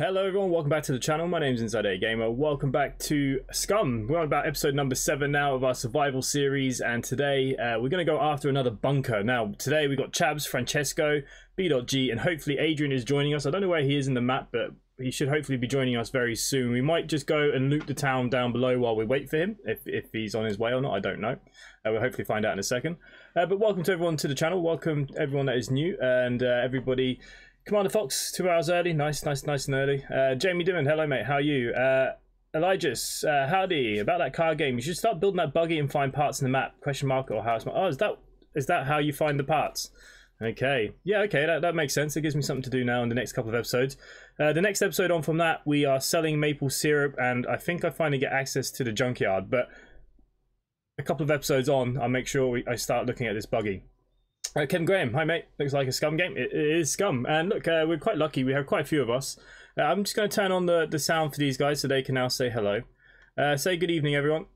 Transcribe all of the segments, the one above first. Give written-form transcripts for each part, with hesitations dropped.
Hello everyone, welcome back to the channel. My name's Inside A Gamer. Welcome back to Scum. We're on about episode number 7 now of our survival series, and today we're going to go after another bunker. Now today we've got Chabs, Francesco, B.G, and hopefully Adrian is joining us. I don't know where he is in the map, but he should hopefully be joining us very soon. We might just go and loot the town down below while we wait for him, if he's on his way or not, I don't know. We'll hopefully find out in a second. But welcome to everyone to the channel. Welcome everyone that is new, and everybody... Commander Fox, 2 hours early. Nice and early. Jamie Dimon, hello mate, how are you? Elijah's, howdy. About that car game, you should start building that buggy and find parts in the map, question mark, or house mark. Oh, is that how you find the parts? Okay, yeah, okay, that makes sense. It gives me something to do now in the next couple of episodes. The next episode on from that, we are selling maple syrup, and I think I finally get access to the junkyard, but a couple of episodes on, I'll make sure I start looking at this buggy. Ken Graham, hi mate, looks like a Scum game. It is Scum, and look, we're quite lucky, we have quite a few of us. I'm just going to turn on the sound for these guys so they can now say hello. Say good evening everyone.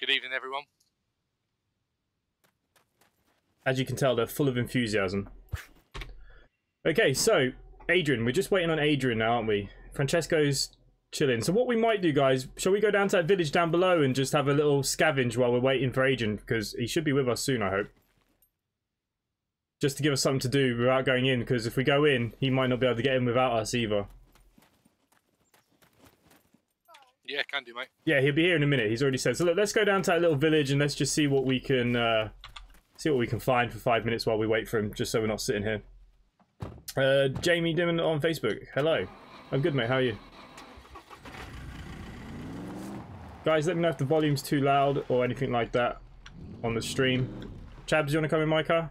Good evening everyone. As you can tell, they're full of enthusiasm. Okay, so Adrian, we're just waiting on Adrian now, aren't we? Francesco's chilling. So what we might do, guys, shall we go down to that village down below and just have a little scavenge while we're waiting for Adrian, because he should be with us soon, I hope. Just to give us something to do without going in, because if we go in, he might not be able to get in without us either. Yeah, can do, mate. Yeah, he'll be here in a minute. He's already said. So look, let's go down to that little village and let's just see what we can find for 5 minutes while we wait for him, just so we're not sitting here. Jamie Dimon on Facebook. Hello. I'm good, mate. How are you? Guys, let me know if the volume's too loud or anything like that on the stream. Chabs, you want to come in my car?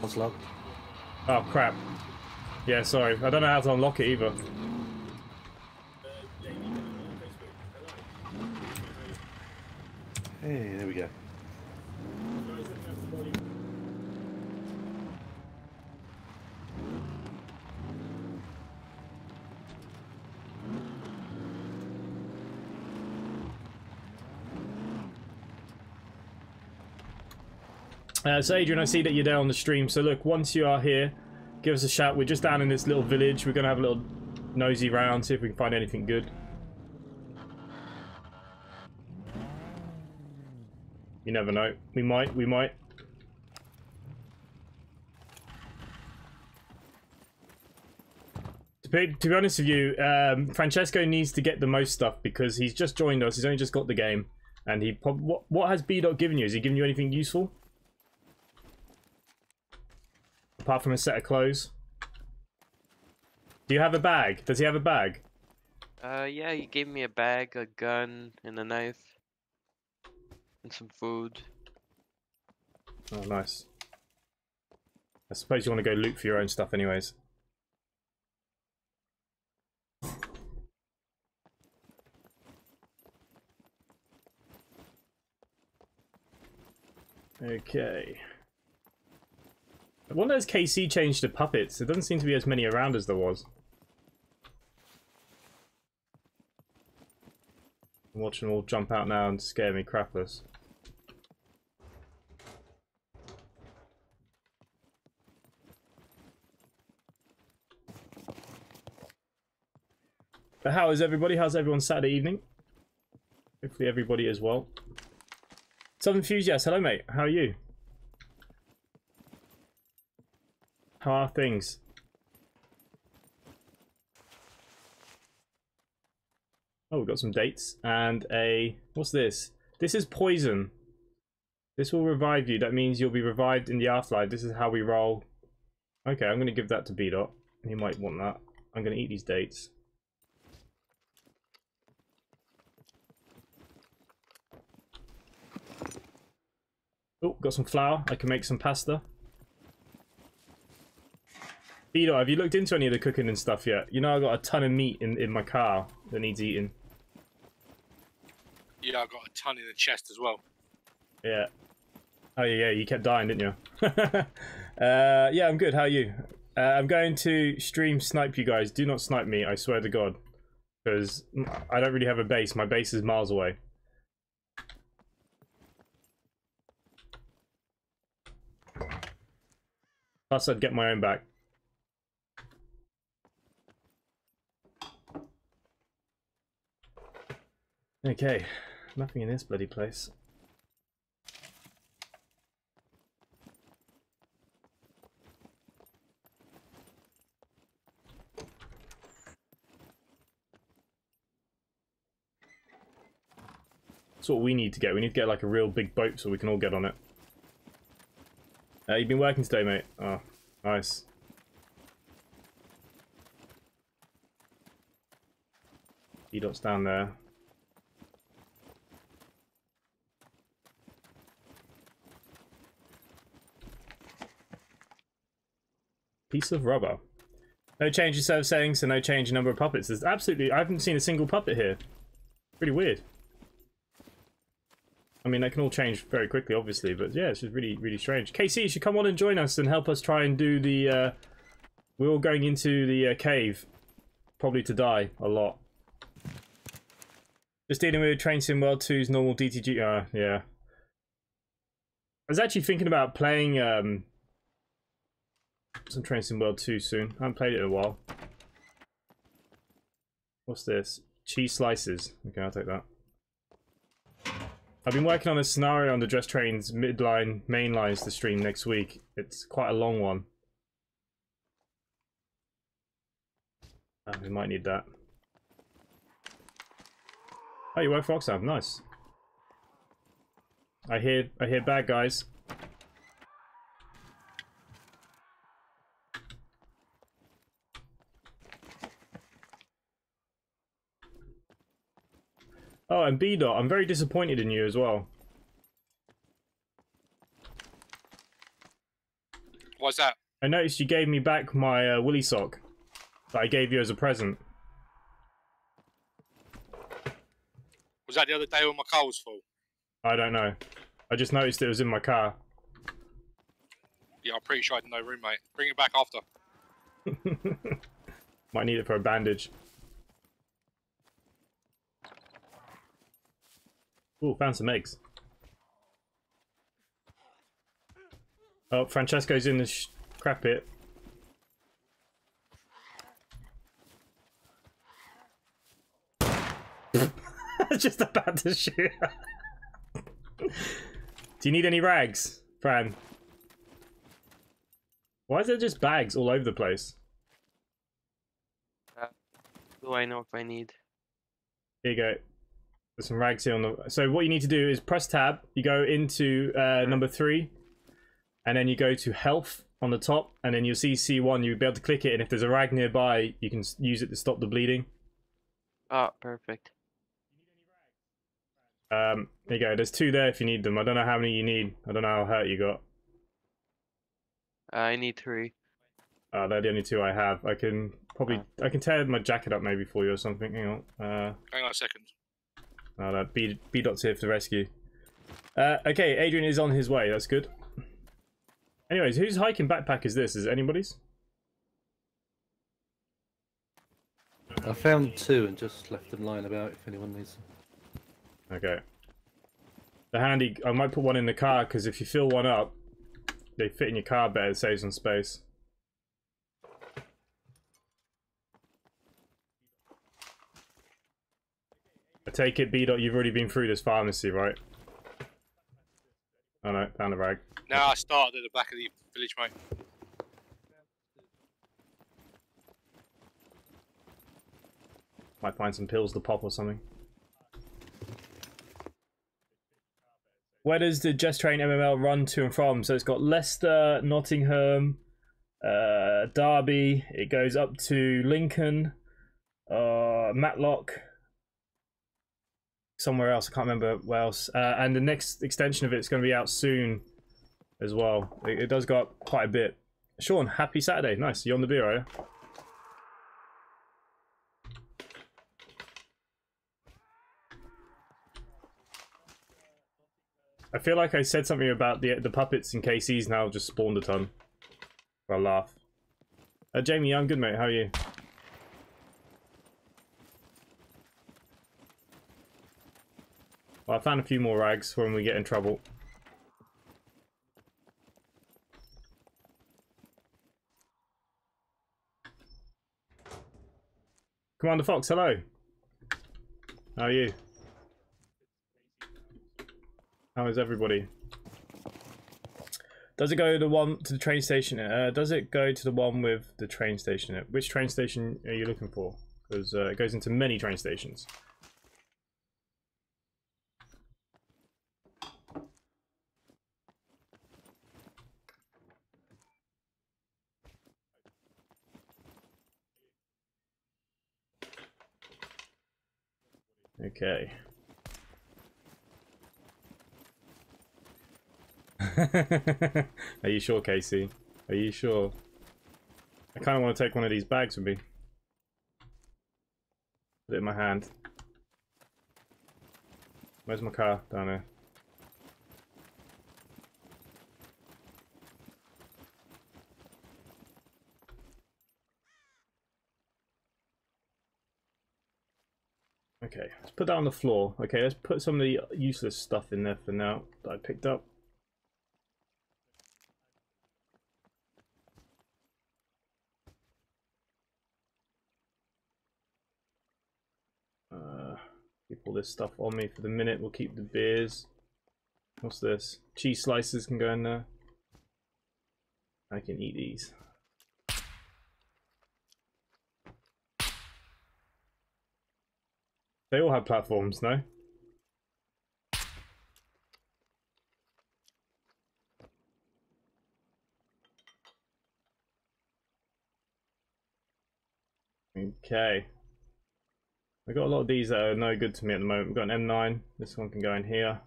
What's locked? Oh, crap. Yeah, sorry. I don't know how to unlock it either. Hey, there we go. So Adrian, I see that you're there on the stream, so look, once you are here, give us a shout. We're just down in this little village, we're going to have a little nosy round, see if we can find anything good. You never know, we might. To be honest with you, Francesco needs to get the most stuff because he's just joined us, he's only just got the game, and he what has B-Dot given you? Has he given you anything useful? Apart from a set of clothes. Do you have a bag? Does he have a bag? Yeah, he gave me a bag, a gun, and a knife. And some food. Oh, nice. I suppose you want to go loot for your own stuff anyways. Okay. I wonder has KC changed to puppets? There doesn't seem to be as many around as there was. I'm watching them all jump out now and scare me crapless. But how is everybody? How's everyone Saturday evening? Hopefully everybody is well. Southern Enthusiast, hello mate, how are you? How are things? Oh, we've got some dates and a... What's this? This is poison. This will revive you. That means you'll be revived in the afterlife. This is how we roll. Okay, I'm going to give that to B-Dot. He might want that. I'm going to eat these dates. Oh, got some flour. I can make some pasta. B-Dot, have you looked into any of the cooking and stuff yet? You know, I've got a ton of meat in my car that needs eating. Yeah, I've got a ton in the chest as well. Yeah. Oh, yeah, you kept dying, didn't you? Yeah, I'm good. How are you? I'm going to stream snipe you guys. Do not snipe me, I swear to God. Because I don't really have a base. My base is miles away. Plus I'd get my own back. Okay, nothing in this bloody place. That's what we need to get. We need to get like a real big boat so we can all get on it. You've been working today, mate. Oh, nice. B-Dot's down there. Piece of rubber. No change in server settings and no change in number of puppets. There's absolutely... I haven't seen a single puppet here. Pretty weird. I mean, they can all change very quickly, obviously, but yeah, it's just really, really strange. KC, you should come on and join us and help us try and do the... we're all going into the cave, probably to die a lot. Just dealing with Train Sim World 2's normal DTG. Yeah. I was actually thinking about playing some Train Sim World 2 soon. I haven't played it in a while. What's this? Cheese slices. Okay, I'll take that. I've been working on a scenario on the Dress Train's midline mainlines to stream next week. It's quite a long one. We might need that. Oh, you work for Oxfam, nice. I hear bad guys. Oh, and B-Dot, I'm very disappointed in you as well. What's that? I noticed you gave me back my willy sock that I gave you as a present. Was that the other day when my car was full? I don't know. I just noticed it was in my car. Yeah, I'm pretty sure I had no room, mate. Bring it back after. Might need it for a bandage. Ooh, found some eggs. Oh, Francesco's in the crap pit. Just about to shoot. Do you need any rags, Fran? Why is there just bags all over the place? Do I know if I need? Here you go. There's some rags here on the... So what you need to do is press tab, you go into number 3, and then you go to health on the top, and then you'll see C1, you'll be able to click it, and if there's a rag nearby, you can use it to stop the bleeding. Oh, perfect. There you go, there's 2 there if you need them. I don't know how many you need. I don't know how hurt you got. I need 3. They're the only 2 I have. I can probably... I can tear my jacket up maybe for you or something. Hang on. Hang on a second. Oh, no, B-Dot's here for the rescue. Okay, Adrian is on his way. That's good. Anyways, whose hiking backpack is this? Is it anybody's? I found 2 and just left them lying about if anyone needs them. Okay. They're handy. I might put one in the car because if you fill one up, they fit in your car better. It saves some space. I take it, B-Dot, you've already been through this pharmacy, right? Oh no, down the rag. No, I started at the back of the village, mate. Might find some pills to pop or something. Where does the Just Train MML run to and from? So it's got Leicester, Nottingham, Derby, it goes up to Lincoln, Matlock, somewhere else, I can't remember where else, and the next extension of it's going to be out soon as well. It does go up quite a bit. Sean, happy Saturday. Nice, you're on the beer, are you? I feel like I said something about the puppets and KC's now just spawned a ton. I laugh. Jamie, I'm good, mate. How are you? Well, I found a few more rags when we get in trouble. Commander Fox, hello. How are you? How is everybody? Does it go to the one to the train station? Does it go to the one with the train station? Which train station are you looking for? Because it goes into many train stations. Okay. Are you sure, Casey? Are you sure? I kind of want to take one of these bags with me. Put it in my hand. Where's my car? Down there. Okay, let's put that on the floor. Okay, let's put some of the useless stuff in there for now that I picked up. Keep all this stuff on me for the minute. We'll keep the beers. What's this? Cheese slices can go in there. I can eat these. They all have platforms, no? Okay. We've got a lot of these that are no good to me at the moment. We've got an M9. This one can go in here.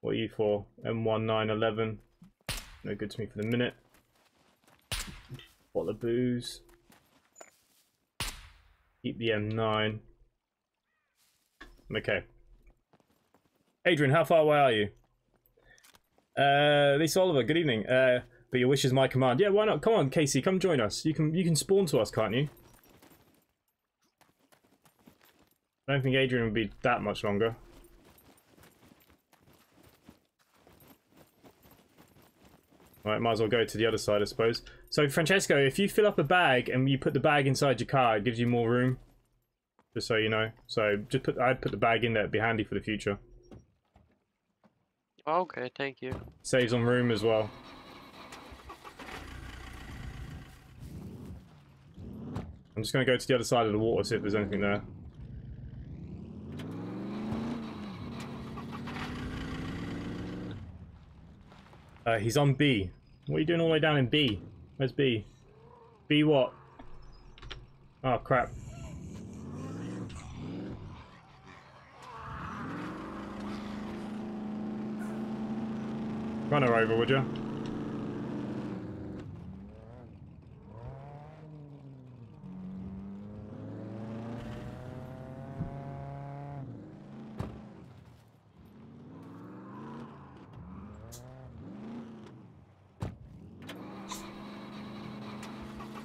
What are you for? M1911. No good to me for the minute. Bottle of booze. Keep the M9. Okay. Adrian, how far away are you? Lisa Oliver, good evening. But your wish is my command. Yeah, why not? Come on, Casey, come join us. You can spawn to us, can't you? I don't think Adrian would be that much longer. Alright, might as well go to the other side, I suppose. So, Francesco, if you fill up a bag and you put the bag inside your car, it gives you more room. Just so you know. So just put, I'd put the bag in there, it'd be handy for the future. Okay, thank you. Saves on room as well. I'm just gonna go to the other side of the water, see if there's anything there. He's on B. What are you doing all the way down in B? Where's B? B what? Oh crap. Run her over, would you?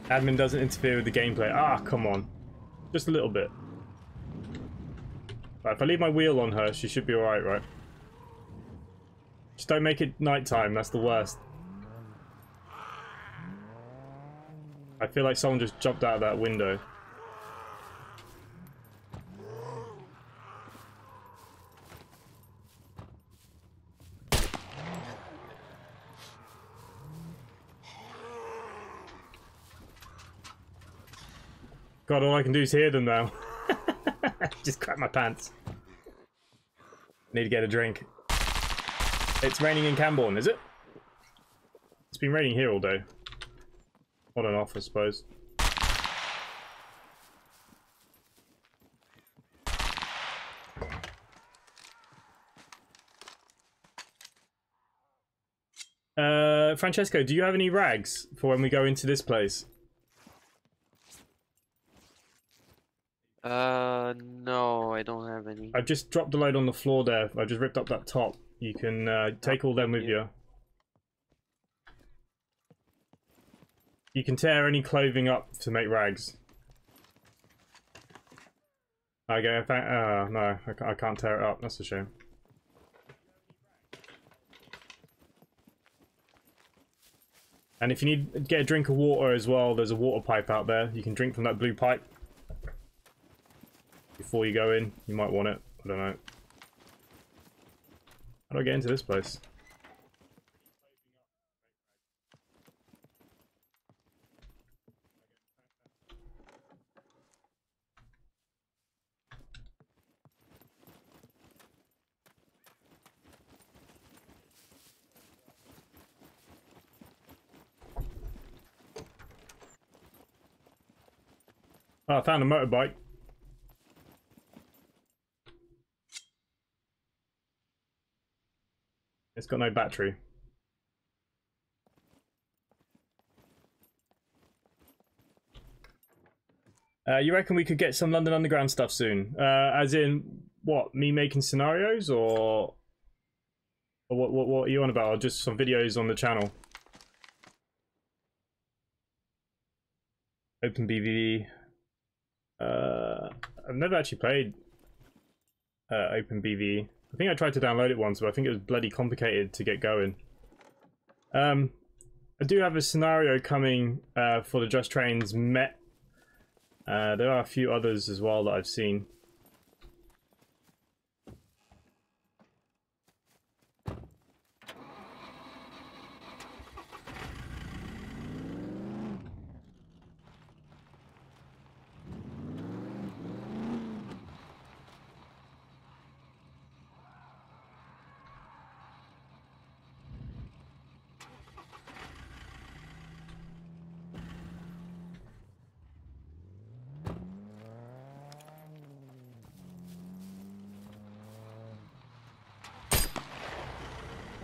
Admin doesn't interfere with the gameplay. Ah, come on. Just a little bit. Right, if I leave my wheel on her, she should be alright, right? Just don't make it nighttime, that's the worst. I feel like someone just jumped out of that window. God, all I can do is hear them now. Just crap my pants. Need to get a drink. It's raining in Camborne, is it? It's been raining here all day. On and off, I suppose. Francesco, do you have any rags for when we go into this place? No, I don't have any. I've just dropped the load on the floor there. I just ripped up that top. You can take all them with you. You can tear any clothing up to make rags. Okay, no, I can't tear it up. That's a shame. And if you need, get a drink of water as well. There's a water pipe out there. You can drink from that blue pipe. before you go in. You might want it. I don't know. How do I get into this place? Oh, I found a motorbike. It's got no battery. You reckon we could get some London Underground stuff soon? As in, what, me making scenarios, or what are you on about? Or just some videos on the channel? OpenBVE. I've never actually played OpenBVE. I think I tried to download it once, but I think it was bloody complicated to get going. I do have a scenario coming for the Just Trains Met. There are a few others as well that I've seen.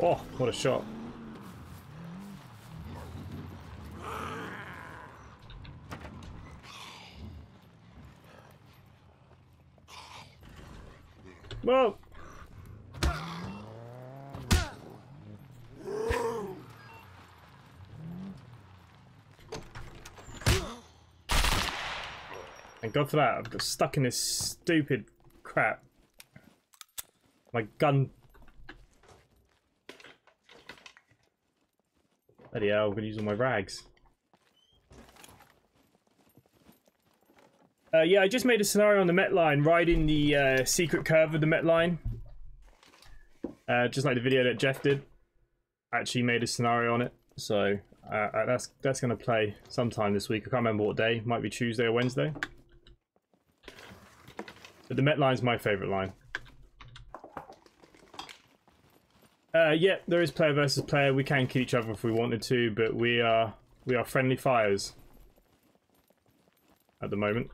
Oh, what a shot. Whoa! Thank God for that. I've got stuck in this stupid crap. My gun... Bloody hell, I'm going to use all my rags. Yeah, I just made a scenario on the Met line, riding the secret curve of the Met line. Just like the video that Jeff did. I actually made a scenario on it, so that's going to play sometime this week. I can't remember what day, might be Tuesday or Wednesday. But the Met line's my favourite line. Yeah, there is player versus player. We can kill each other if we wanted to, but we are friendly fires at the moment.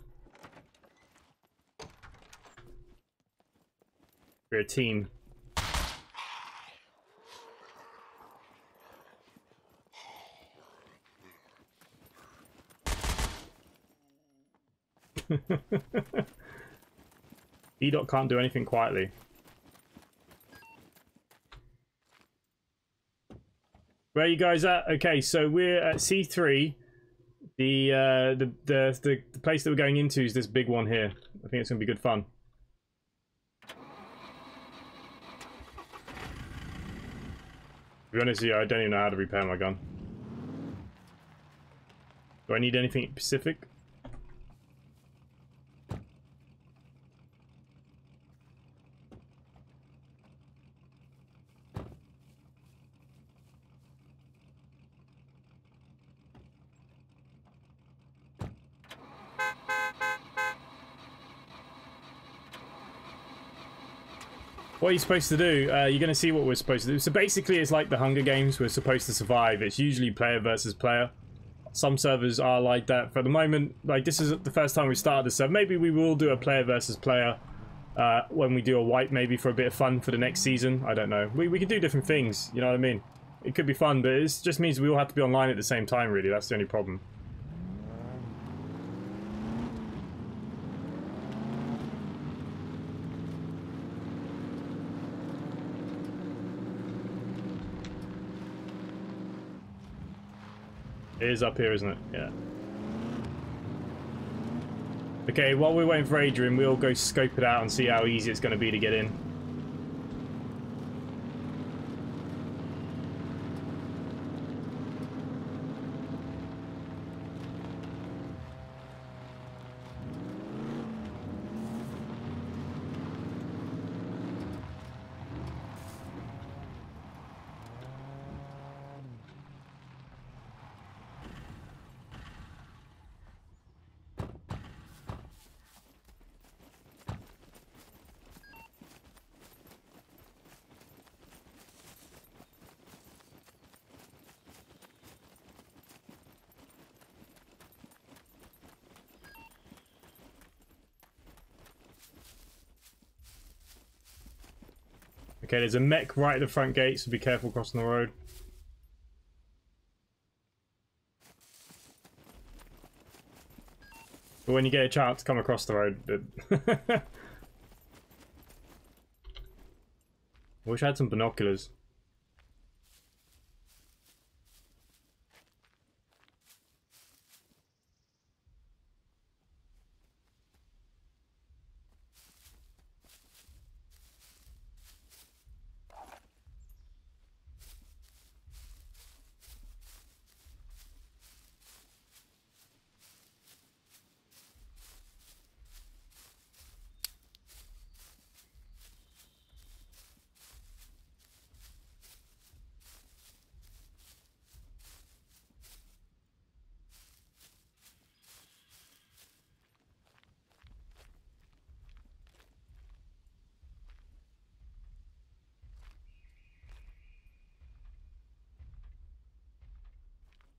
We're a team. B-Dot can't do anything quietly. Where are you guys at? Okay, so we're at C3. The place that we're going into is this big one here. I think it's gonna be good fun. To be honest with you, I don't even know how to repair my gun. Do I need anything specific? What are you supposed to do? You're going to see what we're supposed to do. So basically it's like the Hunger Games, we're supposed to survive. It's usually player versus player. Some servers are like that. For the moment, like this is the first time we started this server. Maybe we will do a player versus player when we do a wipe, maybe for a bit of fun for the next season. I don't know. We could do different things, you know what I mean? It could be fun, but it just means we all have to be online at the same time, really. That's the only problem. It is up here, isn't it? Yeah. Okay, while we're waiting for Adrian, we'll go scope it out and see how easy it's going to be to get in. Okay, there's a mech right at the front gate, so be careful crossing the road. But when you get a chance, come across the road. I wish I had some binoculars.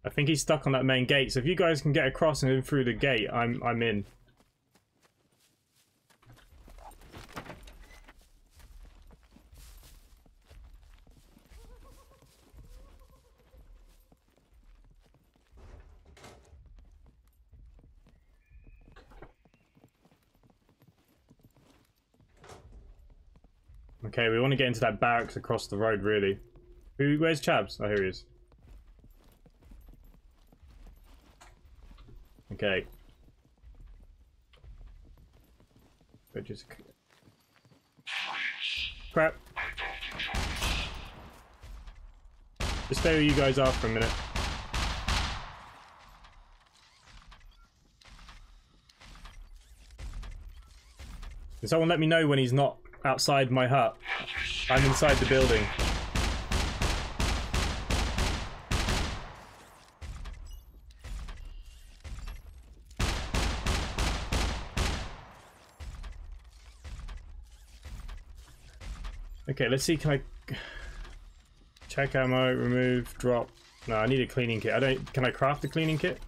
I think he's stuck on that main gate, so if you guys can get across and in through the gate, I'm in. Okay, we want to get into that barracks across the road, really. Where's Chabs? Oh, here he is. Okay. But just crap. Just stay where you guys are for a minute. Can someone let me know when he's not outside my hut? I'm inside the building. Okay, let's see, can I check ammo, remove, drop? No, I need a cleaning kit. Can I craft a cleaning kit?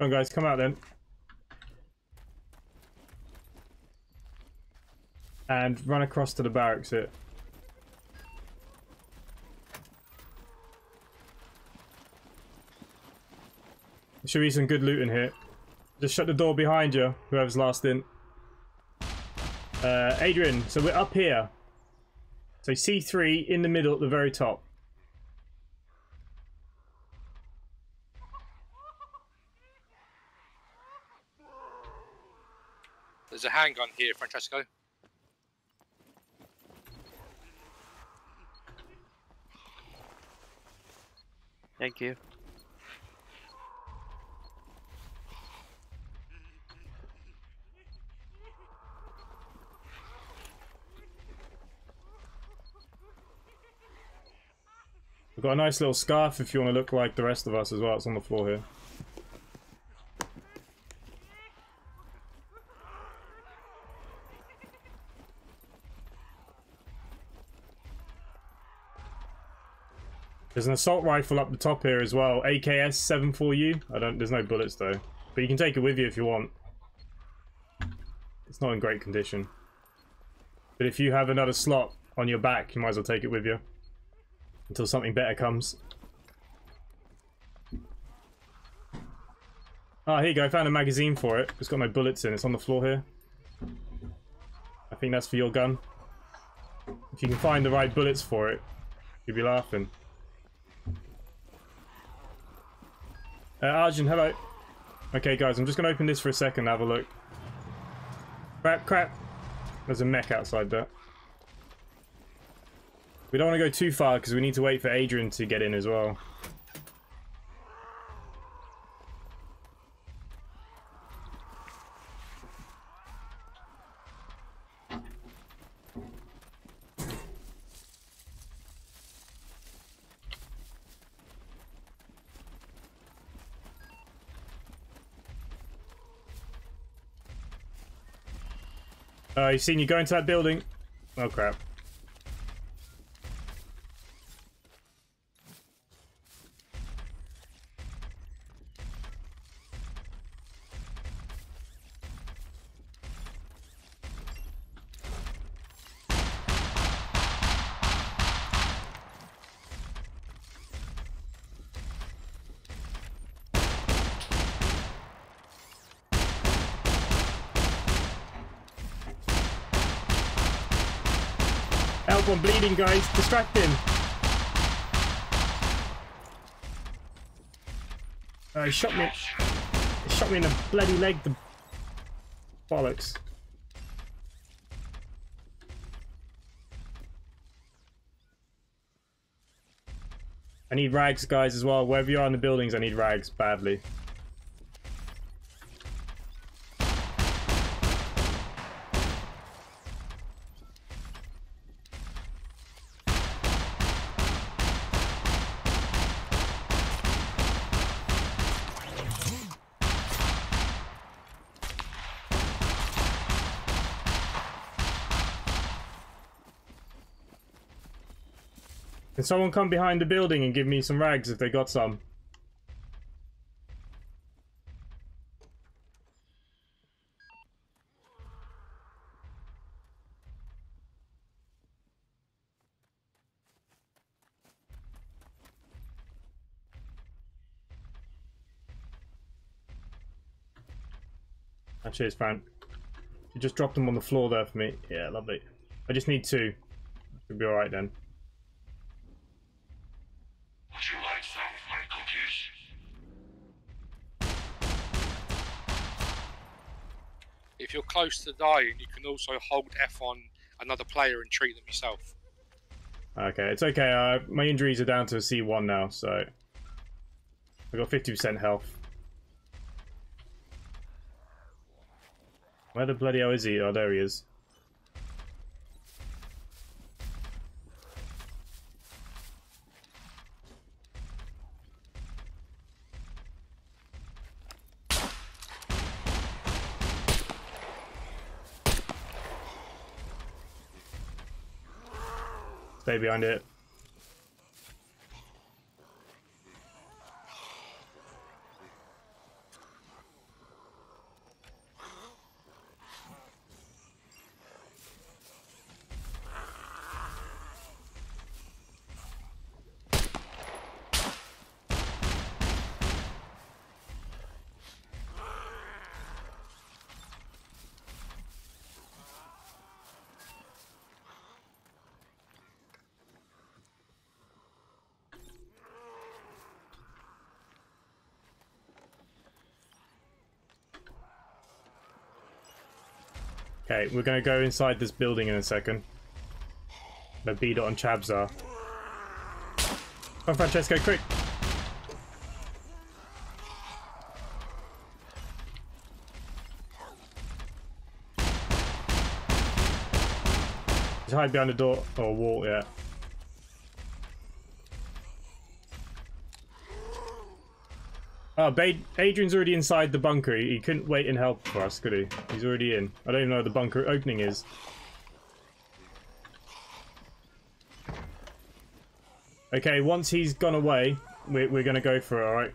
Come on, guys, come out then. And run across to the barracks here. There should be some good loot in here. Just shut the door behind you, whoever's last in. Adrian, so we're up here. So C3 in the middle at the very top. There's a handgun here, Francesco. Thank you. We've got a nice little scarf if you want to look like the rest of us as well. It's on the floor here. There's an assault rifle up the top here as well, AKS-74U. There's no bullets though, but you can take it with you if you want. It's not in great condition, but if you have another slot on your back, you might as well take it with you until something better comes. Ah, here you go. I found a magazine for it. It's got no bullets in. It's on the floor here. I think that's for your gun. If you can find the right bullets for it, you'll be laughing. Arjun, hello. Okay, guys, I'm just going to open this for a second and have a look. Crap, crap. There's a mech outside there. We don't want to go too far because we need to wait for Adrian to get in as well. He's seen you go into that building. Oh, crap. I'm bleeding, guys. Distract him. He shot me. He shot me in the bloody leg. The bollocks. I need rags, guys, as well. Wherever you are in the buildings, I need rags badly. Can someone come behind the building and give me some rags if they got some? Oh, cheers, Fran. You just dropped them on the floor there for me. Yeah, lovely. I just need two. Should be alright then. If you're close to dying, you can also hold F on another player and treat them yourself. Okay, it's okay. My injuries are down to a C1 now, so I've got 50% health. Where the bloody hell is he? Oh, there he is. Stay behind it. Okay, we're gonna go inside this building in a second. The B-Dot and Chabs are. Come on, Francesco, quick! Just hide behind a door or a wall, yeah. Oh, Adrian's already inside the bunker. He couldn't wait and help for us, could he? He's already in. I don't even know where the bunker opening is. Okay, once he's gone away, we're going to go for it, alright?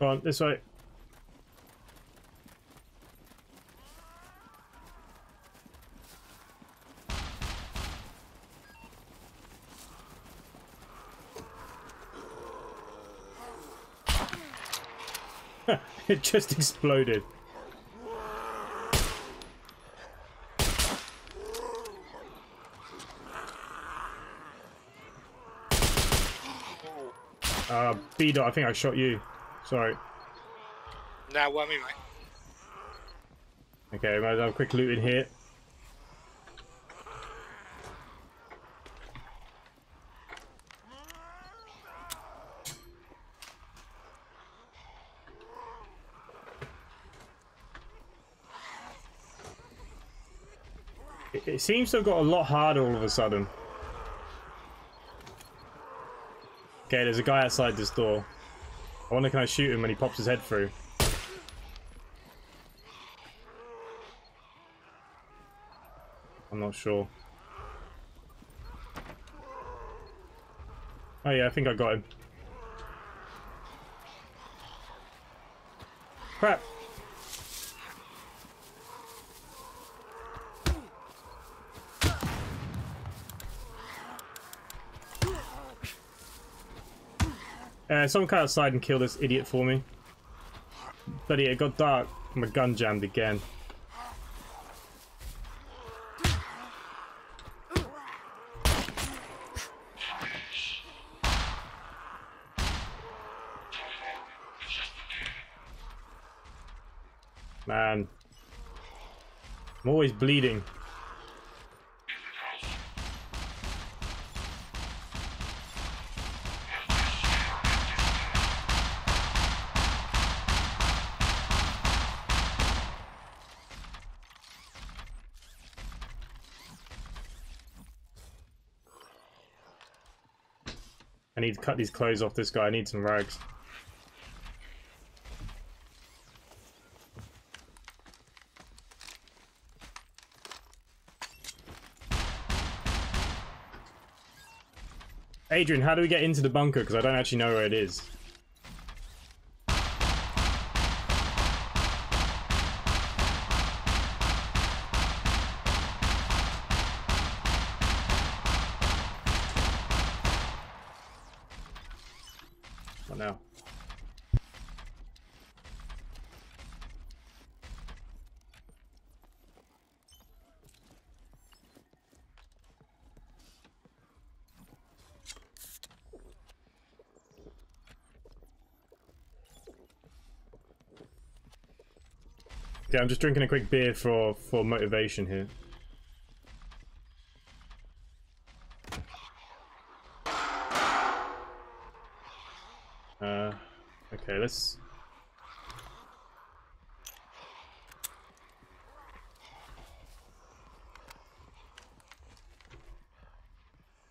Come on, this way. It just exploded. B-Dot, I think I shot you. Sorry. Nah, well, I mean, mate. Okay, might as well have a quick loot in here. It seems to have got a lot harder all of a sudden. Okay, there's a guy outside this door. I wonder, can I shoot him when he pops his head through? I'm not sure. Oh yeah, I think I got him. Crap! Someone come outside and kill this idiot for me. But yeah, it got dark. My gun jammed again. Man. I'm always bleeding. I need to cut these clothes off this guy. I need some rags. Adrian, how do we get into the bunker? Because I don't actually know where it is. Yeah, I'm just drinking a quick beer for motivation here. Okay, let's...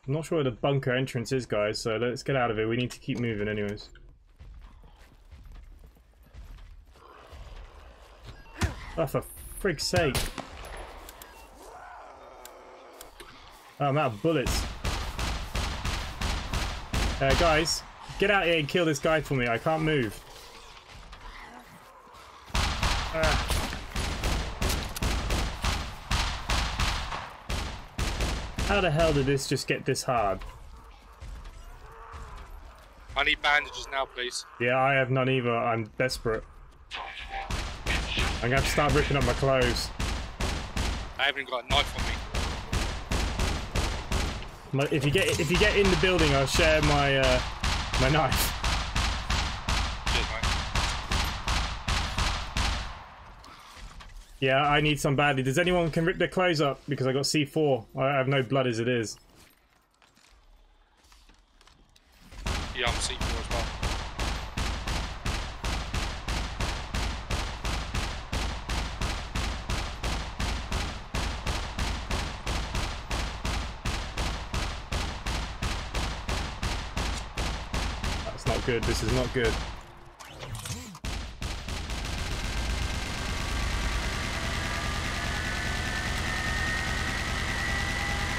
I'm not sure where the bunker entrance is, guys, so let's get out of here. We need to keep moving anyways. Oh, for frig's sake. Oh, I'm out of bullets. Guys, get out here and kill this guy for me. I can't move. How the hell did this just get this hard? I need bandages now, please. Yeah, I have none either. I'm desperate. I'm gonna have to start ripping up my clothes. I haven't even got a knife on me. If you get in the building, I'll share my my knife. Cheers, mate. Yeah, I need some badly. Does anyone can rip their clothes up because I got C4? I have no blood as it is. Yeah, I'm C4 as well. Good. This is not good.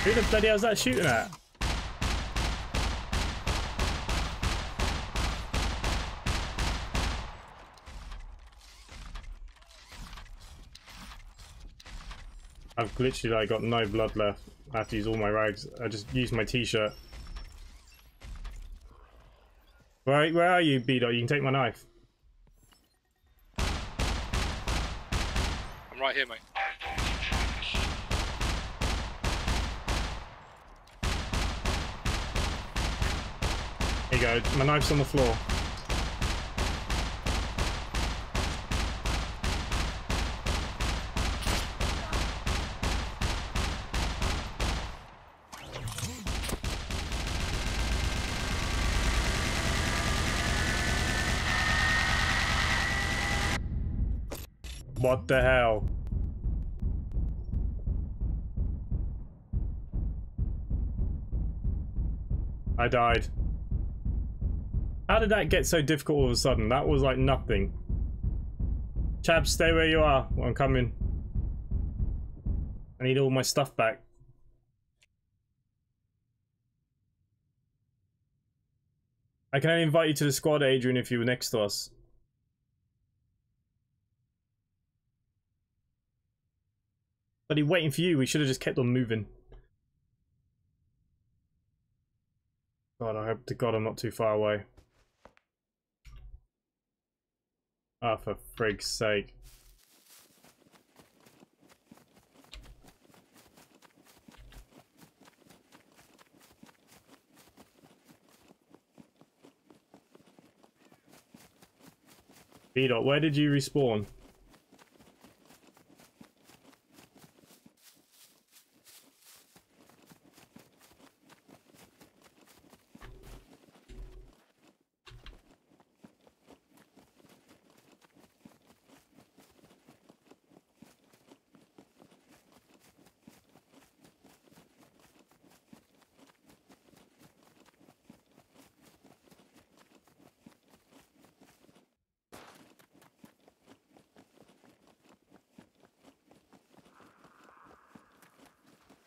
Who the bloody hell's that shooting at? I've literally like got no blood left. I have to use all my rags. I just used my t-shirt. Right, where are you, B-Dot? You can take my knife. I'm right here, mate. Here you go. My knife's on the floor. What the hell? I died. How did that get so difficult all of a sudden? That was like nothing. Chabs, stay where you are. Well, I'm coming. I need all my stuff back. I can only invite you to the squad, Adrian, if you were next to us. Bloody waiting for you. We should have just kept on moving. God, I hope to God I'm not too far away. Ah, oh, for frig's sake. B-Dot, where did you respawn?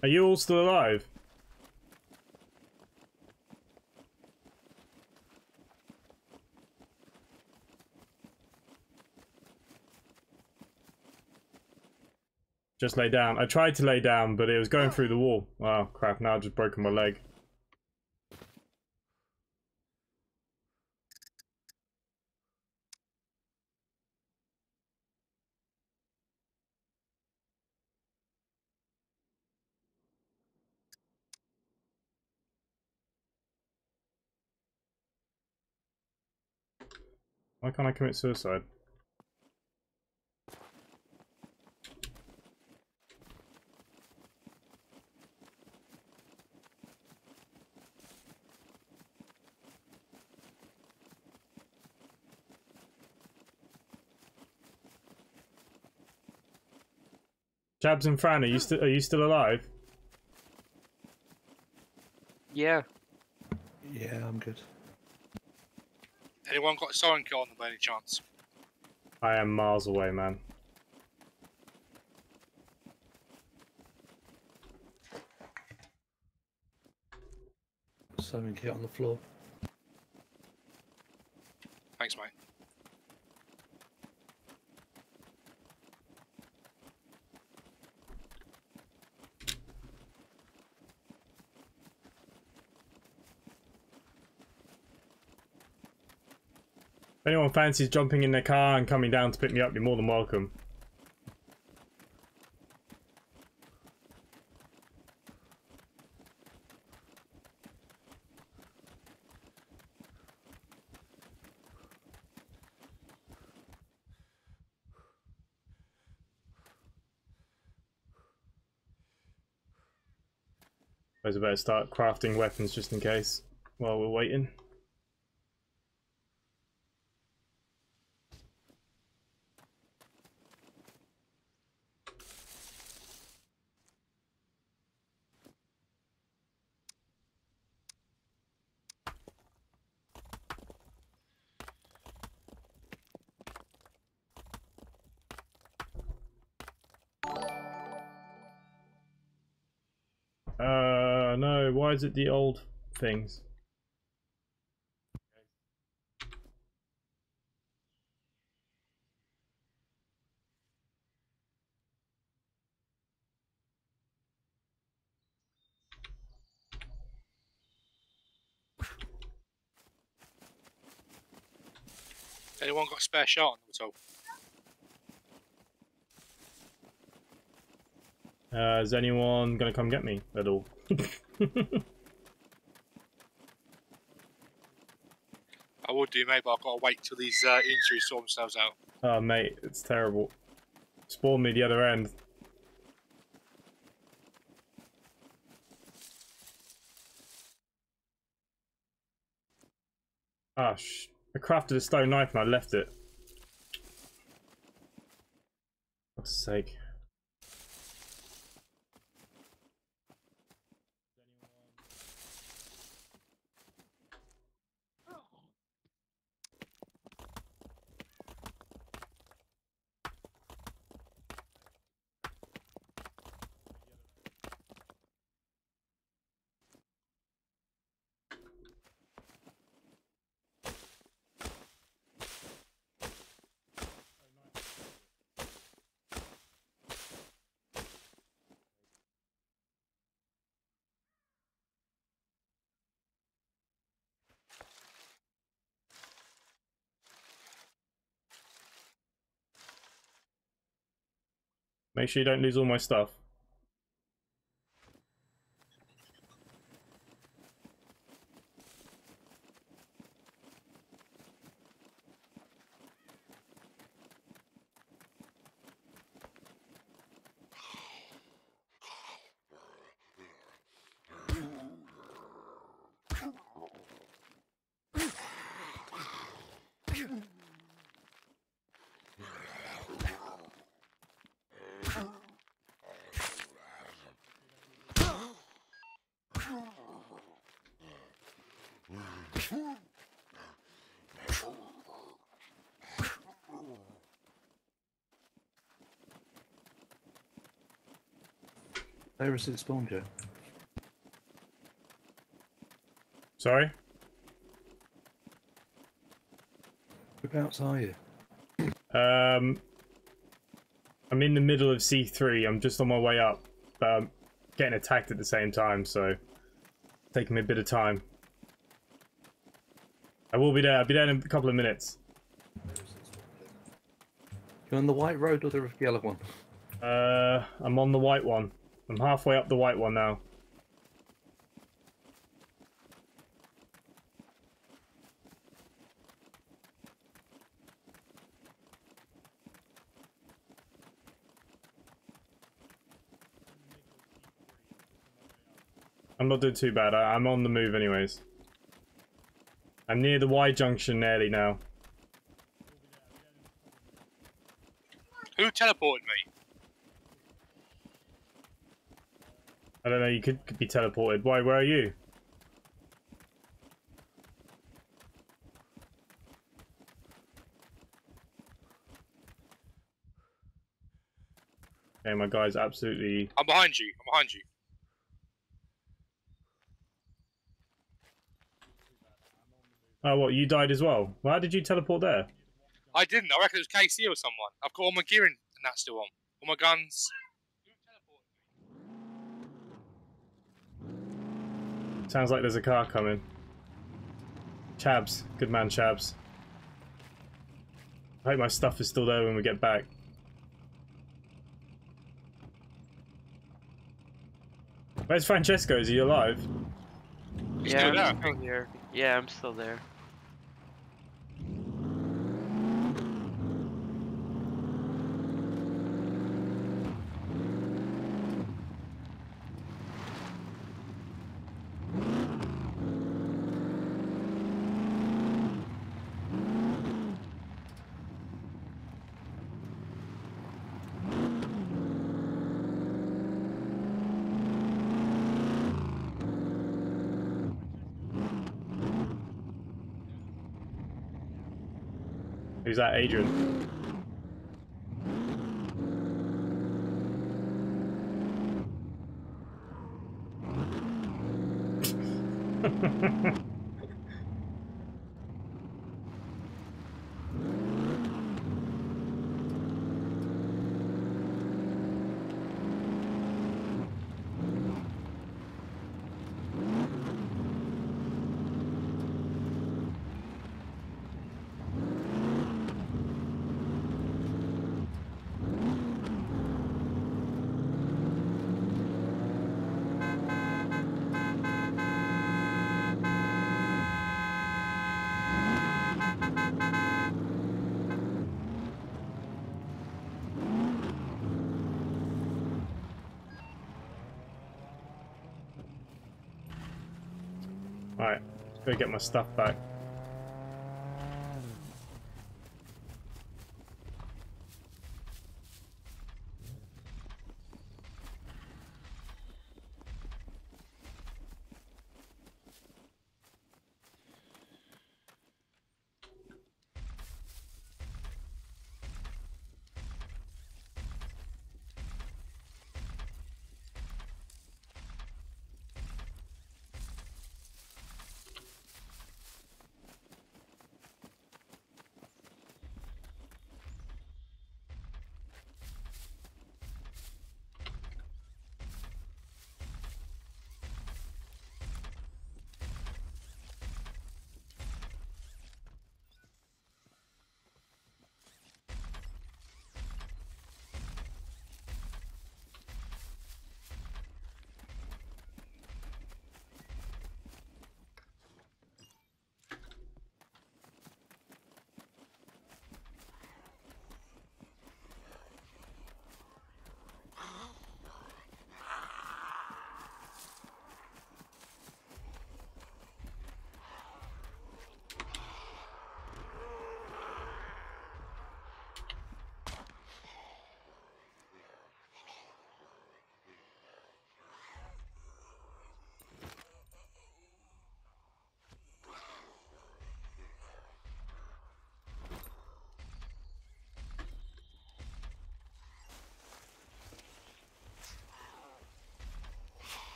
Are you all still alive? Just lay down. I tried to lay down, but it was going through the wall. Wow, crap, now I've just broken my leg. Why can't I commit suicide? Chabs and Fran, are you still alive? Yeah. Yeah, I'm good. Anyone got a sewing corner by any chance? I am miles away, man. Sewing kit on the floor. Thanks, mate. If anyone fancies jumping in their car and coming down to pick me up, you're more than welcome. I suppose I better start crafting weapons just in case while we're waiting. No, why is it the old things? Anyone got a spare shot at all? Is anyone gonna come get me at all? I would do, mate, but I've got to wait till these injuries sort themselves out. Oh, mate, it's terrible. Spawn me the other end. Ah, I crafted a stone knife and I left it. For God's sake. Make sure you don't lose all my stuff. Where is it spawned yet? Sorry? Whereabouts are you? I'm in the middle of C3. I'm just on my way up, but I'm getting attacked at the same time, so it's taking me a bit of time. I will be there. I'll be there in a couple of minutes. You're on the white road or the yellow one? I'm on the white one. I'm halfway up the white one now. I'm not doing too bad. I'm on the move anyways. I'm near the Y junction nearly now. Who teleported me? I don't know, you could be teleported. Why, where are you? Okay, my guy's absolutely... I'm behind you, I'm behind you. Oh, what, you died as well? Well, how did you teleport there? I didn't, I reckon it was KC or someone. I've got all my gear in, and that's still on. All my guns. Sounds like there's a car coming. Chabs. Good man, Chabs. I hope my stuff is still there when we get back. Where's Francesco? Is he alive? Yeah, I'm still there. Yeah, I'm still there. Who's that, Adrian? Alright, let's go get my stuff back.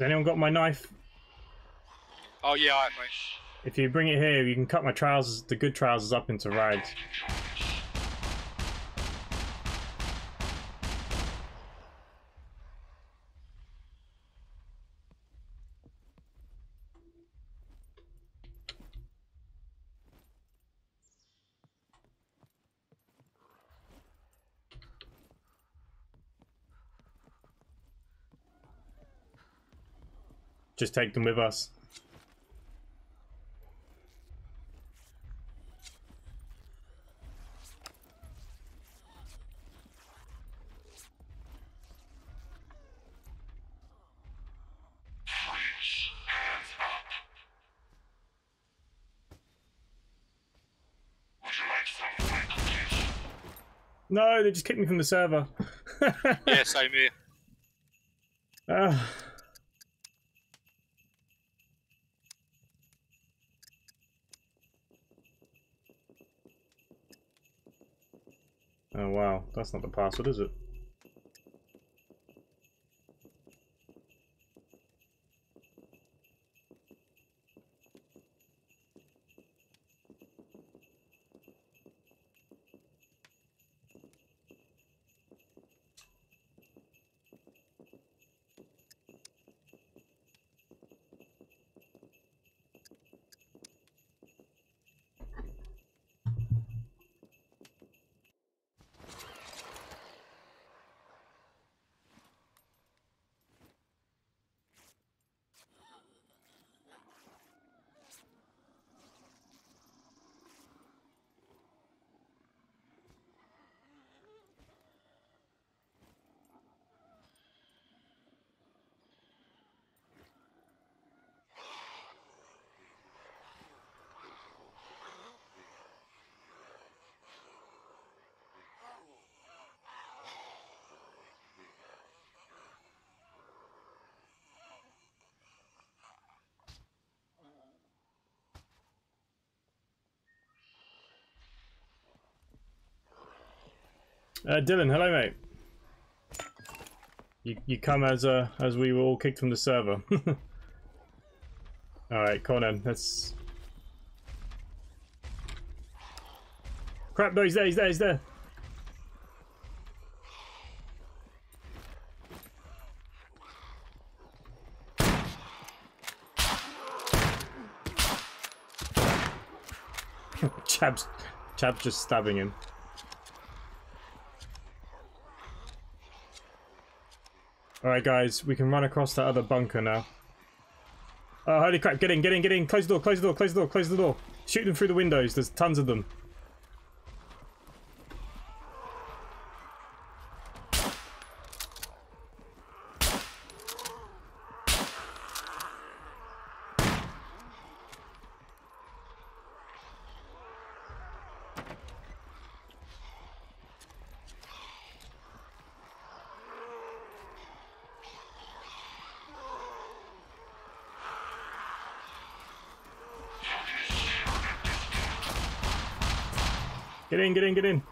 Has anyone got my knife? Oh yeah, I have, mate. If you bring it here, you can cut my trousers, the good trousers, up into rags. Just take them with us. No, they just kicked me from the server. Yeah, same here. Oh wow, that's not the password, is it? Dylan, hello mate. You come as we were all kicked from the server. All right, Conan, let's. Crap! No, he's there. Chab's just stabbing him. Alright guys, we can run across that other bunker now. Oh, holy crap, get in. Close the door. Shoot them through the windows, there's tons of them. Get in.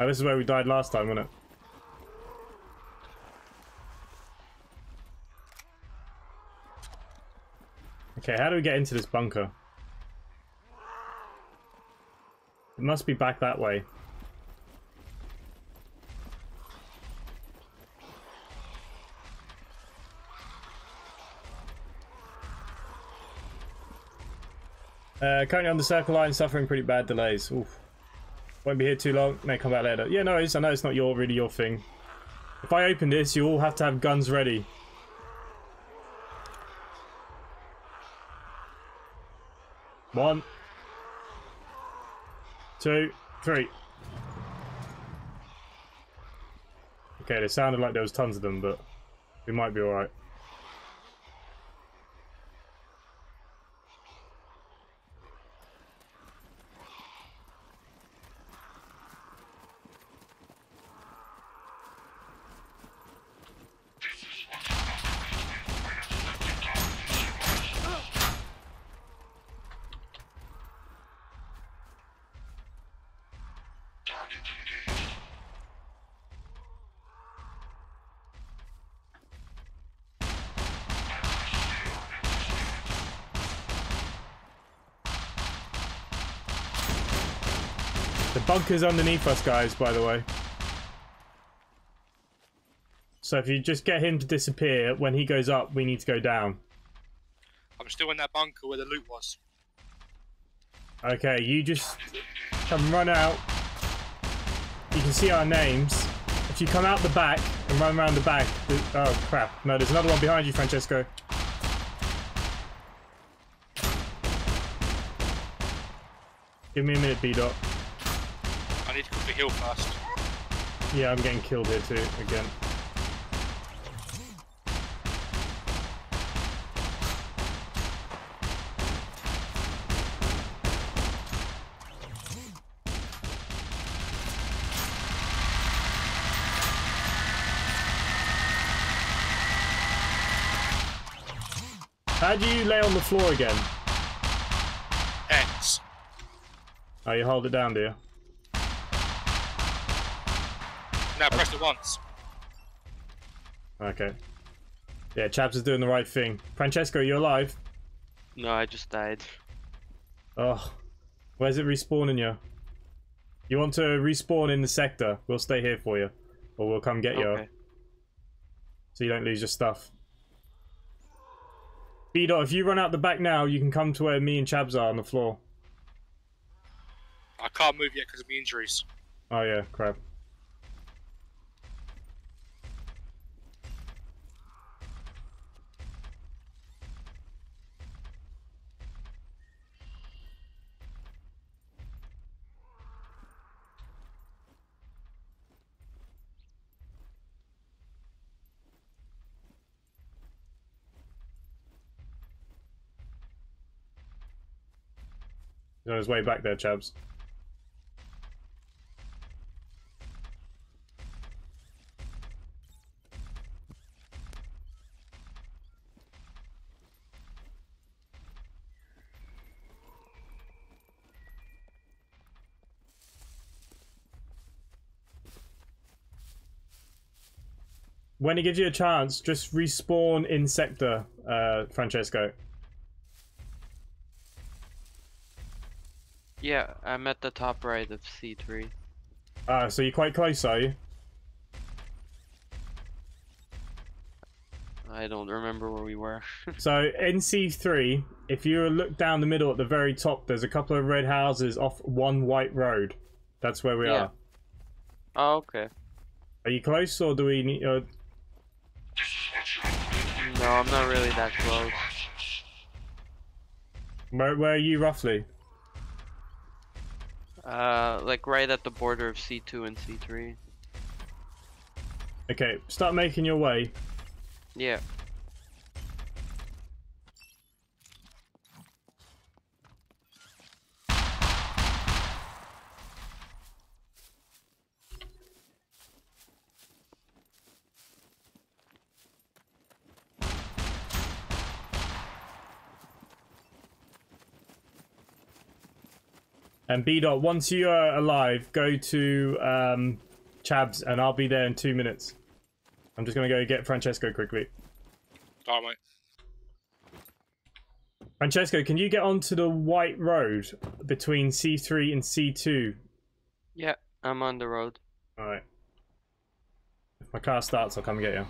Oh, this is where we died last time, wasn't it? Okay, how do we get into this bunker? It must be back that way. Currently on the Circle Line, suffering pretty bad delays. Oof. Won't be here too long. May come back later. Yeah, no, I know it's not really your thing. If I open this, you all have to have guns ready. One, two, three. Okay, they sounded like there was tons of them, but we might be all right. The bunker's underneath us, guys, by the way. So if you just get him to disappear, when he goes up, we need to go down. I'm still in that bunker where the loot was. Okay, you just come run out. You can see our names. If you come out the back and run around the back... Oh, crap. No, there's another one behind you, Francesco. Give me a minute, B-Dot. I need to quickly heal fast. Yeah, I'm getting killed here too, again. How do you lay on the floor again? X. Oh, you hold it down, do you? No, press it once. Okay. Yeah, Chabs is doing the right thing. Francesco, you alive? No, I just died. Oh. Where's it respawning you? You want to respawn in the sector. We'll stay here for you. Or we'll come get you. So you don't lose your stuff. B-Dot, if you run out the back now, you can come to where me and Chabs are on the floor. I can't move yet because of the injuries. Oh yeah, crap. He's on his way back there, Chabs. When he gives you a chance, just respawn in sector, Francesco. Yeah, I'm at the top right of C3. Ah, so you're quite close, are you? I don't remember where we were. So, in C3, if you look down the middle at the very top, there's a couple of red houses off one white road. That's where we are. Oh, okay. Are you close, or do we need... No, I'm not really that close. Where are you, roughly? Like right at the border of C2 and C3. Okay, start making your way. Yeah. And B-Dot, once you are alive, go to Chabs, and I'll be there in 2 minutes. I'm just going to go get Francesco quickly. All right, mate. Francesco, can you get onto the white road between C3 and C2? Yeah, I'm on the road. All right. If my car starts, I'll come get you.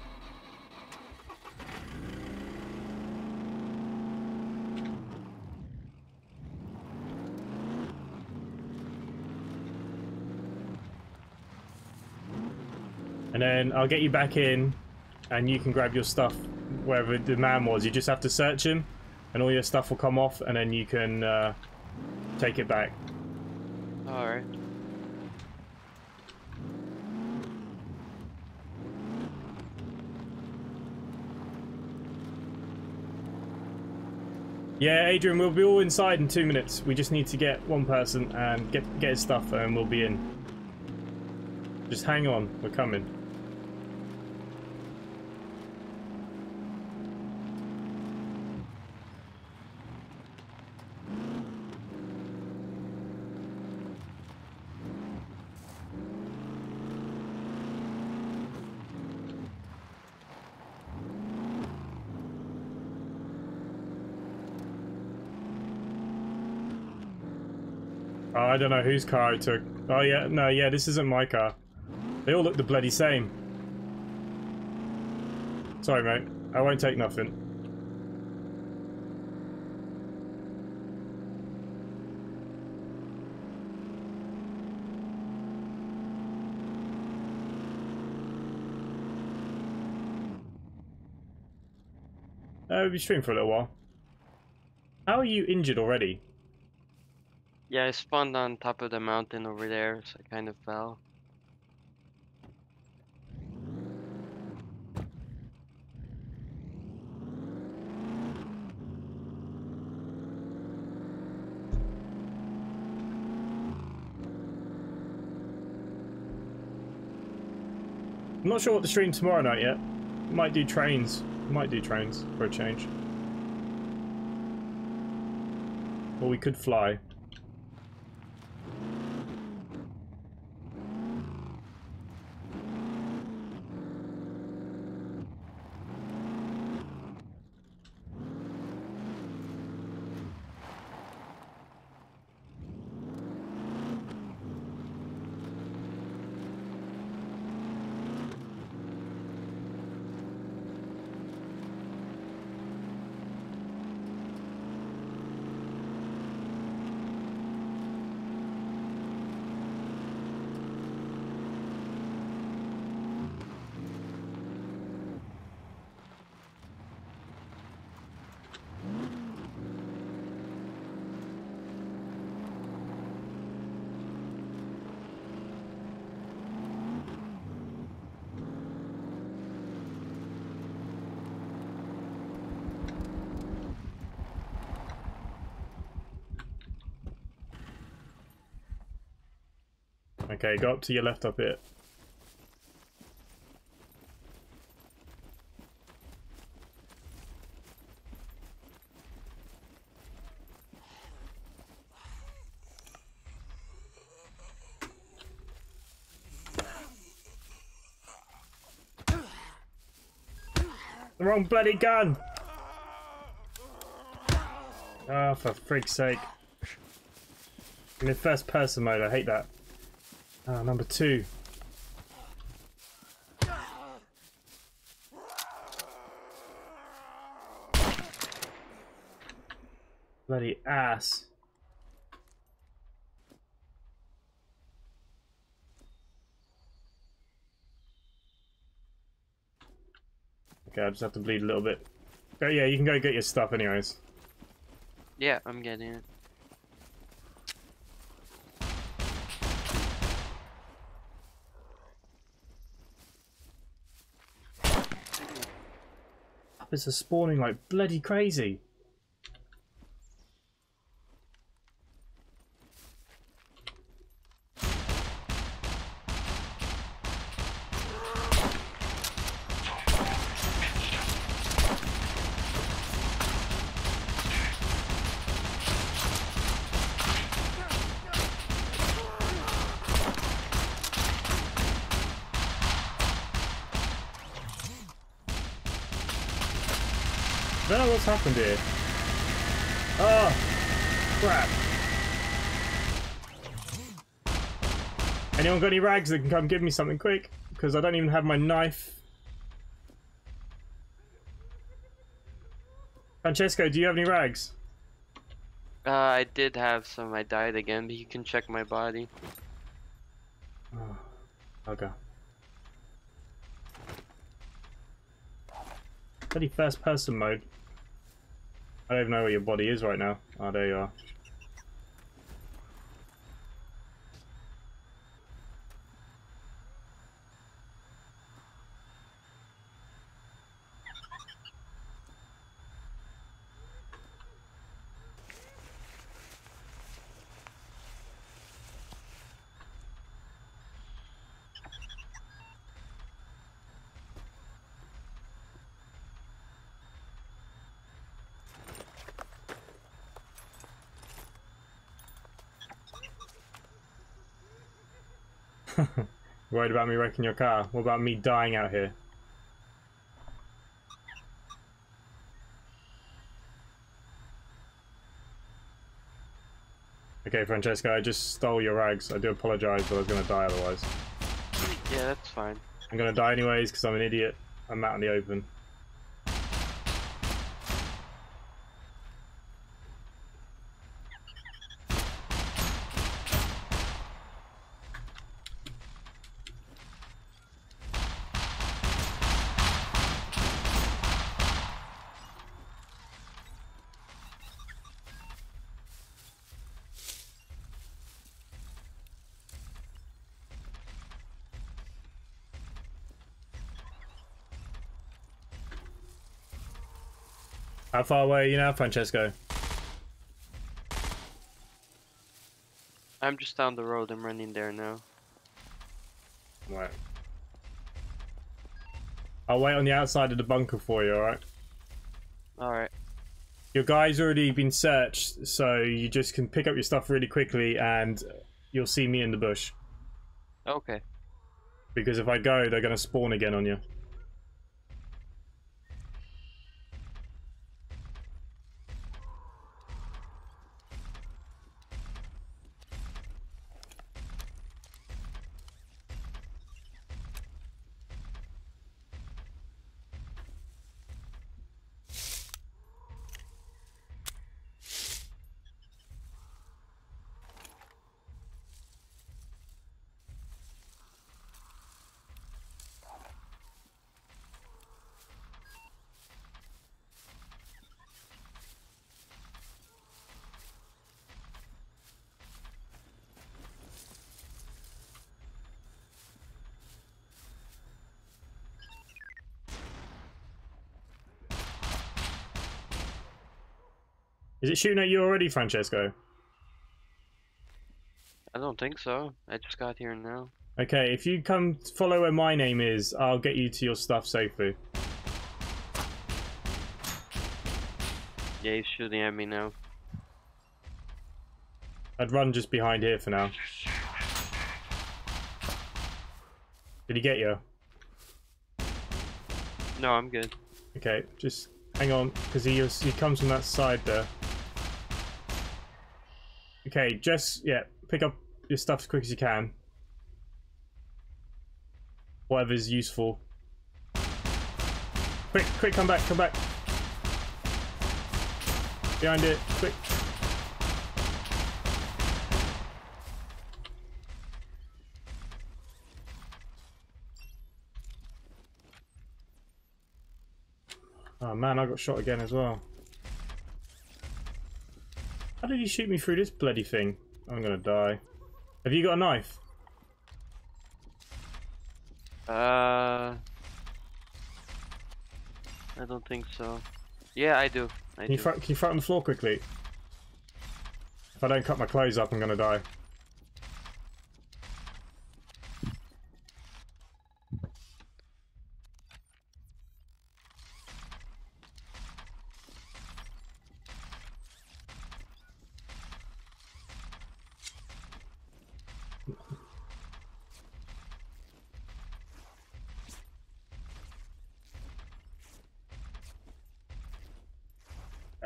And then I'll get you back in, and you can grab your stuff wherever the man was. You just have to search him, and all your stuff will come off, and then you can take it back. Alright. Yeah, Adrian, we'll be all inside in 2 minutes. We just need to get one person and get his stuff, and we'll be in. Just hang on, we're coming. I don't know whose car I took. Oh yeah, no, yeah, this isn't my car. They all look the bloody same. Sorry, mate. I won't take nothing. We'll be streaming for a little while. How are you injured already? Yeah, I spawned on top of the mountain over there, so I kind of fell. I'm not sure what to stream tomorrow night yet. Might do trains. Might do trains for a change. Or we could fly. Okay, go up to your left up here. The wrong bloody gun! Ah, oh, for freak's sake. I'm in first person mode, I hate that. Ah, number two. Bloody ass. Okay, I just have to bleed a little bit. Oh yeah, you can go get your stuff anyways. Yeah, I'm getting it. It's a spawning like bloody crazy. Happened here. Oh, crap. Anyone got any rags that can come give me something quick? Because I don't even have my knife. Francesco, do you have any rags? I did have some. I died again, but you can check my body. Oh, okay. Bloody first person mode. I don't even know where your body is right now. Oh, there you are. Worried about me wrecking your car. What about me dying out here? Okay, Francesco, I just stole your rags. I do apologize, but I was going to die otherwise. Yeah, that's fine. I'm going to die anyways because I'm an idiot. I'm out in the open. How far away are you now, Francesco? I'm just down the road. I'm running there now. Right. I'll wait on the outside of the bunker for you, alright? Alright. Your guy's already been searched, so you just can pick up your stuff really quickly and you'll see me in the bush. Okay. Because if I go, they're going to spawn again on you. Is it shooting at you already, Francesco? I don't think so. I just got here now. Okay, if you come follow where my name is, I'll get you to your stuff safely. Yeah, he's shooting at me now. I'd run just behind here for now. Did he get you? No, I'm good. Okay, just hang on, because he comes from that side there. Okay, just, yeah, pick up your stuff as quick as you can. Whatever's useful. Quick, quick, come back, come back. Behind it, quick. Oh man, I got shot again as well. How did he shoot me through this bloody thing? I'm gonna die. Have you got a knife? I don't think so. Yeah, I do. Can you throw it on the floor quickly? If I don't cut my clothes up, I'm gonna die.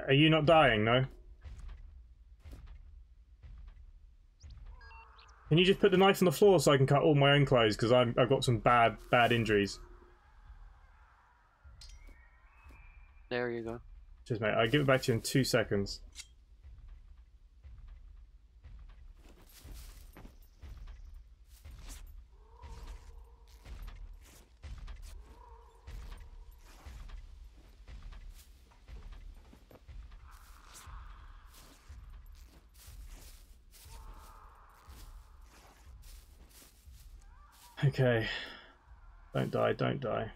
Are you not dying, no? Can you just put the knife on the floor so I can cut all my own clothes? Because I've got some bad injuries. There you go. Cheers, mate. I'll give it back to you in 2 seconds. Okay, don't die, don't die.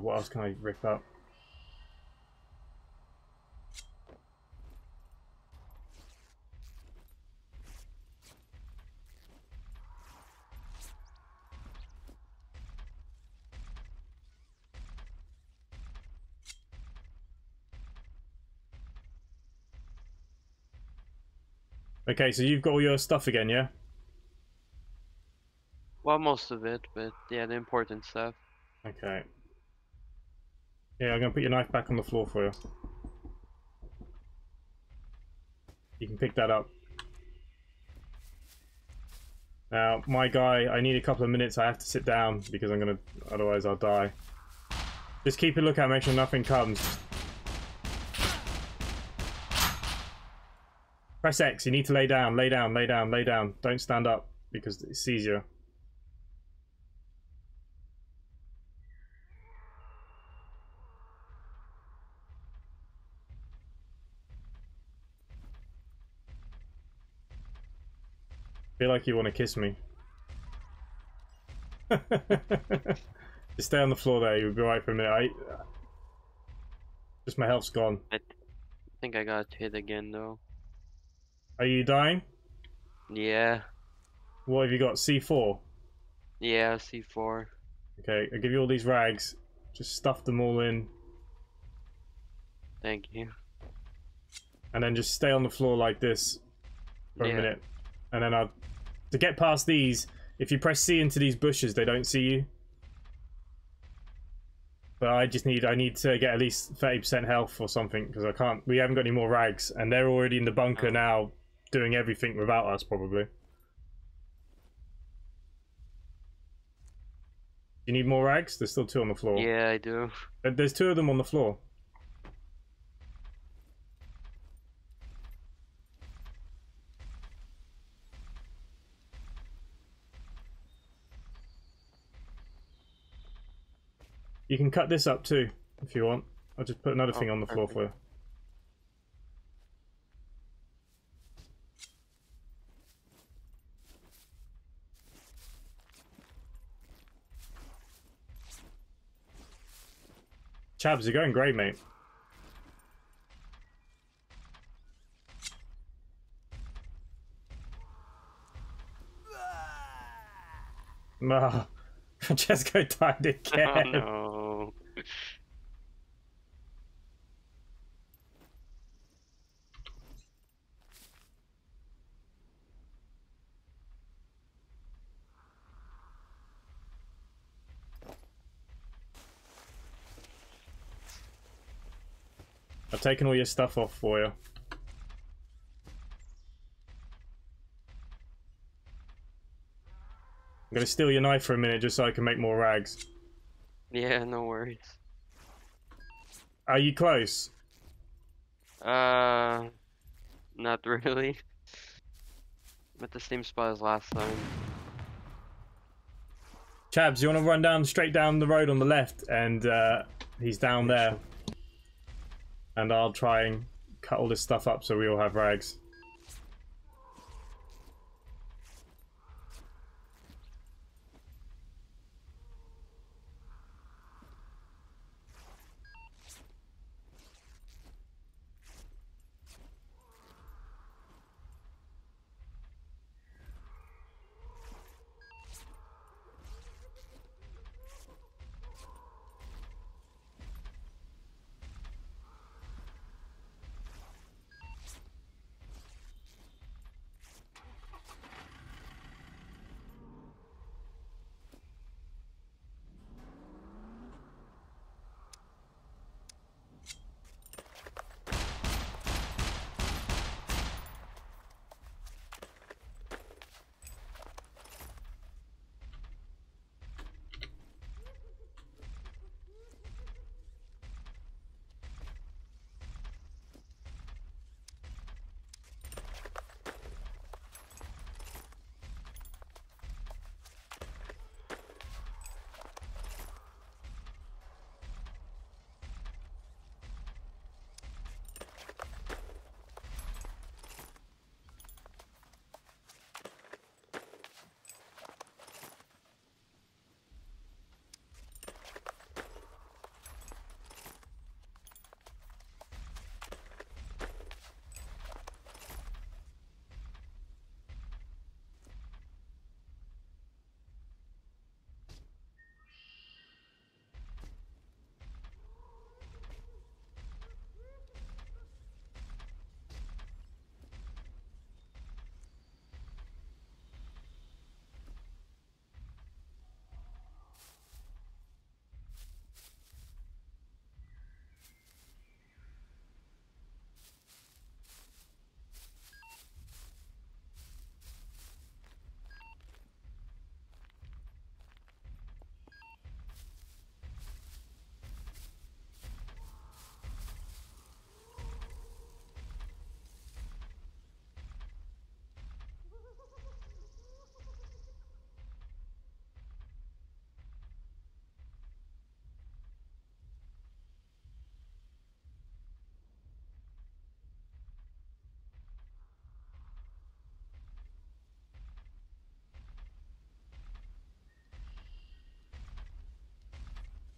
What else can I rip up? Okay, so you've got all your stuff again, yeah? Well, most of it, but yeah, the important stuff. Okay. Yeah, I'm gonna put your knife back on the floor for you. You can pick that up. Now, my guy, I need a couple of minutes. I have to sit down because I'm gonna, otherwise I'll die. Just keep a lookout, make sure nothing comes. Press X, you need to lay down, lay down, lay down, lay down. Don't stand up because it sees you. I feel like you want to kiss me. Just stay on the floor there, you'll be alright for a minute. Just my health's gone. I think I got hit again though. Are you dying? Yeah. What have you got? C4? Yeah, C4. Okay, I'll give you all these rags. Just stuff them all in. Thank you. And then just stay on the floor like this for a minute. And then I'll... To get past these, if you press C into these bushes, they don't see you. But I need to get at least 30% health or something, because I can't... We haven't got any more rags, and they're already in the bunker now, doing everything without us, probably. You need more rags? There's still two on the floor. Yeah, I do. There's two of them on the floor. You can cut this up too, if you want. I'll just put another thing on the floor for you. Chabs, you're going great, mate. Nah, Francesco died again. Oh, no. I've taken all your stuff off for you. I'm gonna steal your knife for a minute just so I can make more rags. Yeah, no worries. Are you close? Not really. But the same spot as last time. Chabs, you want to run down straight down the road on the left, and he's down there. And I'll try and cut all this stuff up so we all have rags.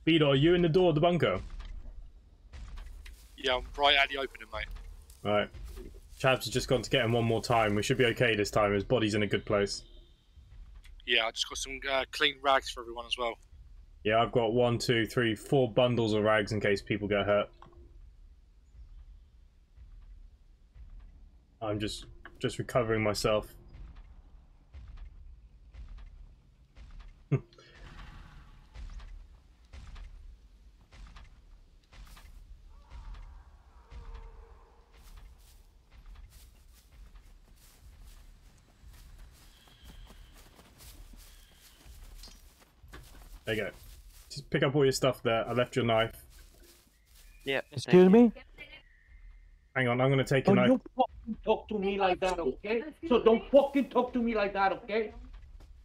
B-Dot, are you in the door of the bunker? Yeah, I'm right at the opening, mate. Alright. Chabs has just gone to get him one more time. We should be okay this time. His body's in a good place. Yeah, I just got some clean rags for everyone as well. Yeah, I've got 4 bundles of rags in case people get hurt. I'm just recovering myself. There you go. Just pick up all your stuff there. I left your knife. Yeah. Excuse me? Hang on, I'm going to take your knife. Don't you fucking talk to me like that, okay? So don't fucking talk to me like that, okay?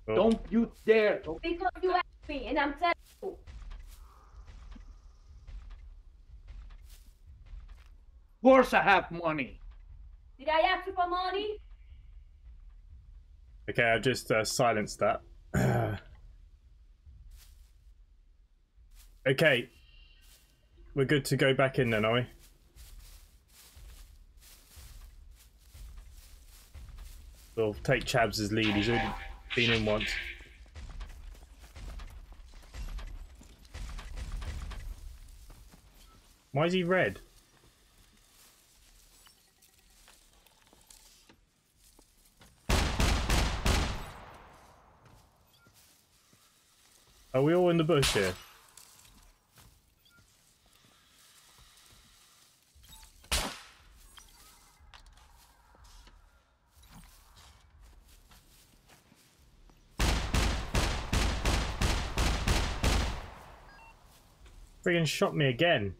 Oh. Don't you dare talk. Because you asked me and I'm telling you. Of course I have money. Did I ask you for money? Okay, I just silenced that. Okay, we're good to go back in then, are we? We'll take Chabs' lead, he's already been in once. Why is he red? Are we all in the bush here? Friggin' shot me again.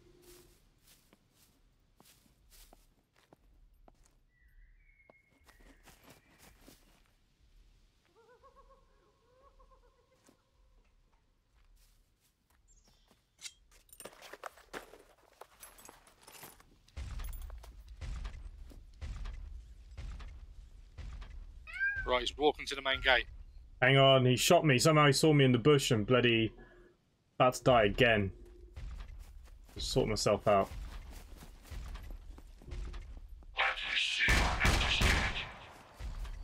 Right, he's walking to the main gate. Hang on, he shot me. Somehow he saw me in the bush and bloody about to die again. Sort myself out.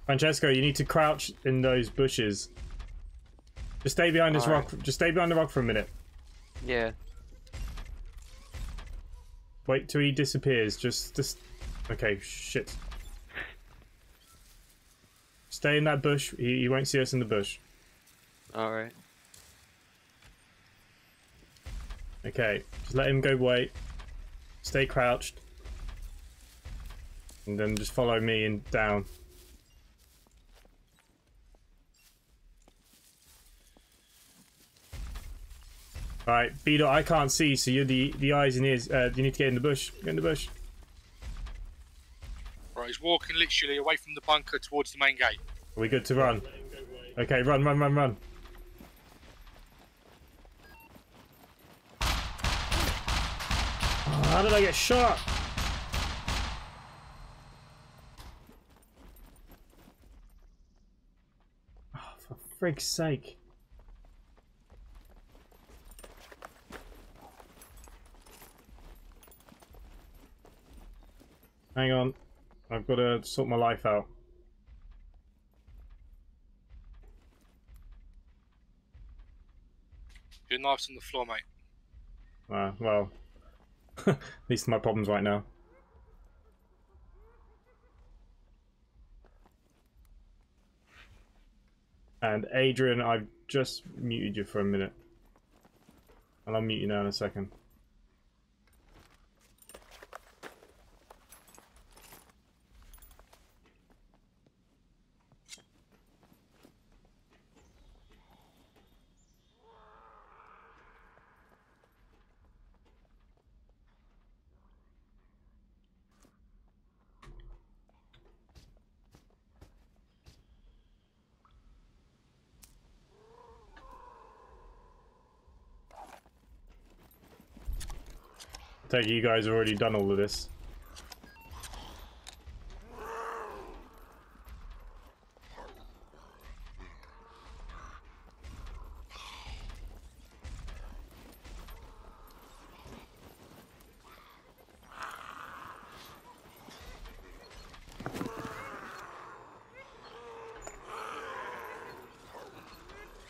Francesco, you need to crouch in those bushes. Just stay behind this rock. Just stay behind the rock for a minute. Yeah. Wait till he disappears. Just. Okay, shit. Stay in that bush. He won't see us in the bush. All right. Okay, just let him go wait. Stay crouched. And then just follow me and down. Alright, B-Dot, I can't see, so you're the eyes and ears. You need to get in the bush. Get in the bush. Right, he's walking literally away from the bunker towards the main gate. Are we good to run? Okay, run. How did I get shot? Oh, for frig's sake. Hang on. I've got to sort my life out. Your knife's on the floor, mate. Ah, well. These are my problems right now. And Adrian, I've just muted you for a minute. And I'll mute you now in a second. I take it you guys have already done all of this.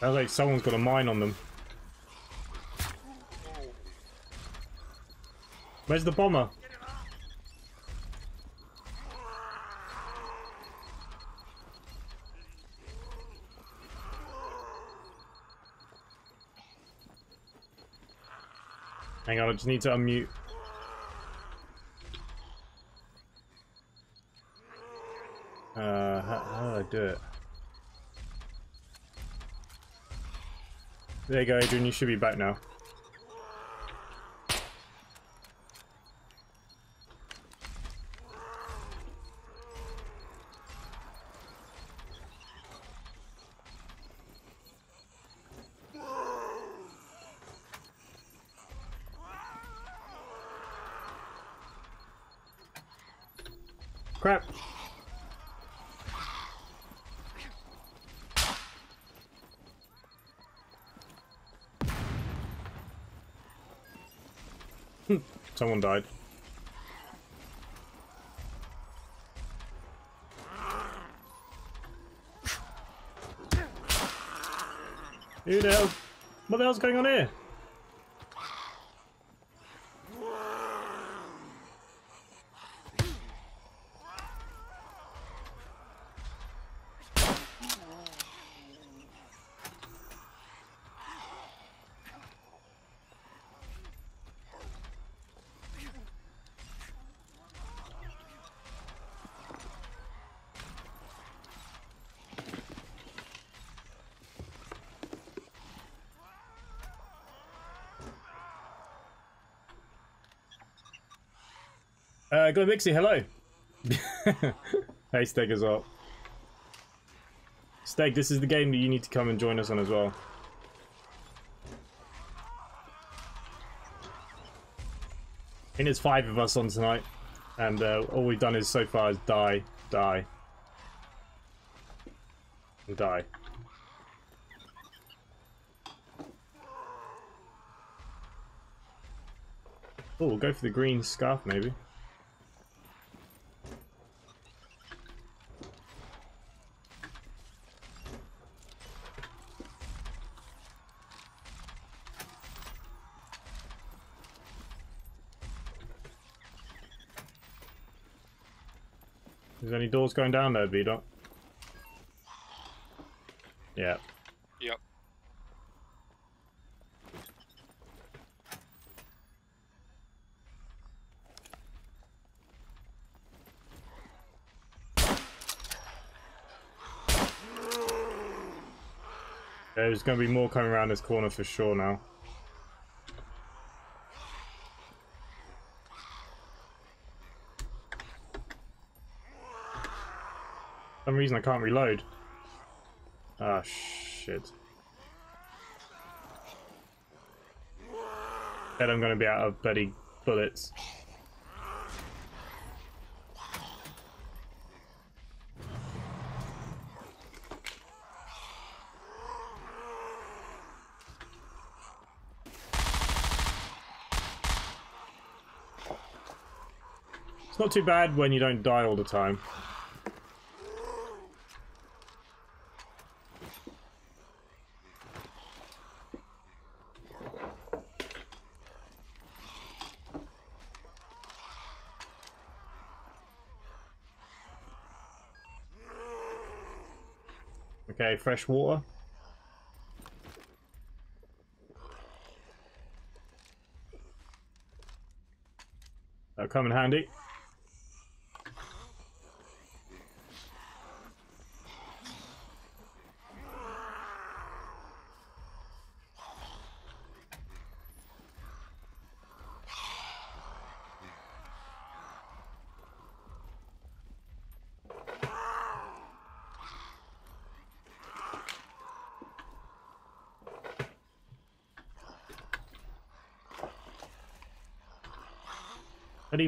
Sounds like someone's got a mine on them. Where's the bomber? Hang on, I just need to unmute. How do I do it? There you go, Adrian, you should be back now. Crap. Someone died. Who the hell? What the hell's going on here? Go Mixie, hello. Hey Steg as well. Steg, this is the game that you need to come and join us on as well. I think there's 5 of us on tonight, and all we've done is so far is die, die, and die. Oh, we'll go for the green scarf maybe. Is there any doors going down there, B-Dot? Yeah. Yep. There's going to be more coming around this corner for sure now. For some reason I can't reload. Ah, shit. Then I'm gonna be out of bloody bullets. It's not too bad when you don't die all the time. Okay, fresh water. That'll come in handy.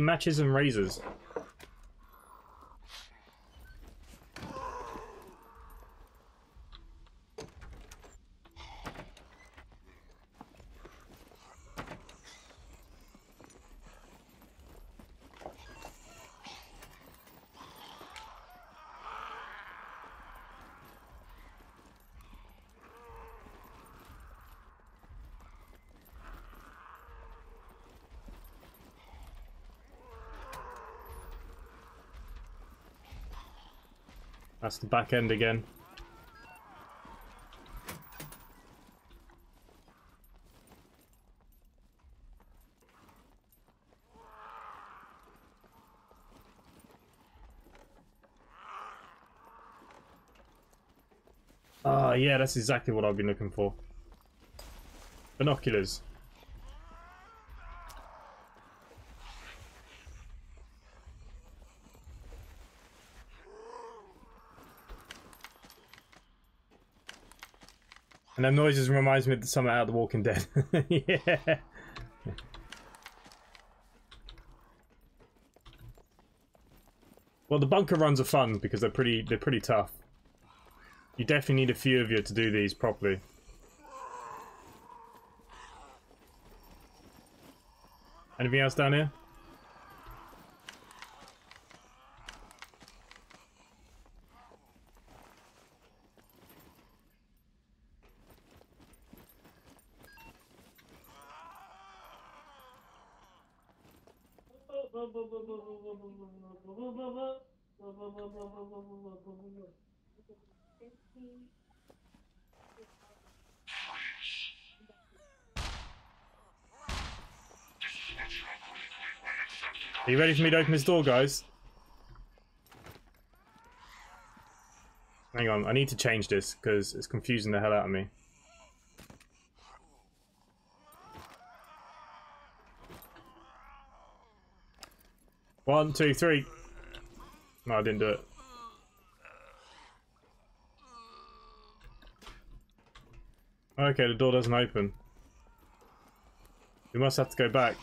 Matches and razors. That's the back end again. Ah, yeah, that's exactly what I've been looking for. Binoculars. And them noises reminds me of something out of The Walking Dead. Yeah. Well, the bunker runs are fun because they're pretty tough. You definitely need a few of you to do these properly. Anything else down here? Are you ready for me to open this door, guys? Hang on, I need to change this because it's confusing the hell out of me. One, two, three. No, I didn't do it. Okay, the door doesn't open. We must have to go back.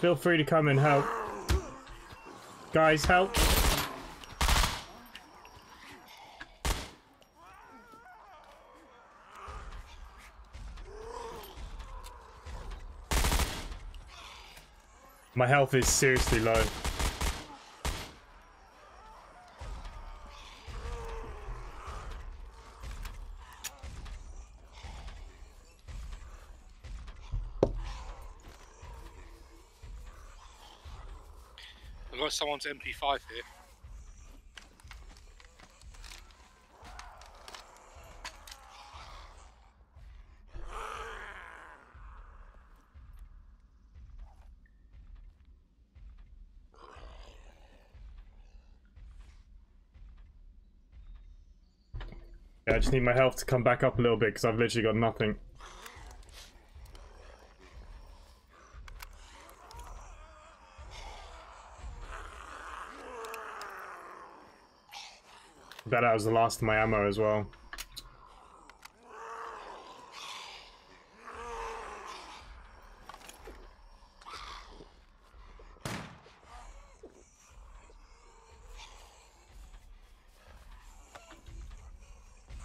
Feel free to come and help. Guys, help. My health is seriously low. Someone's MP5 here. Yeah, I just need my health to come back up a little bit because I've literally got nothing. I bet that was the last of my ammo as well.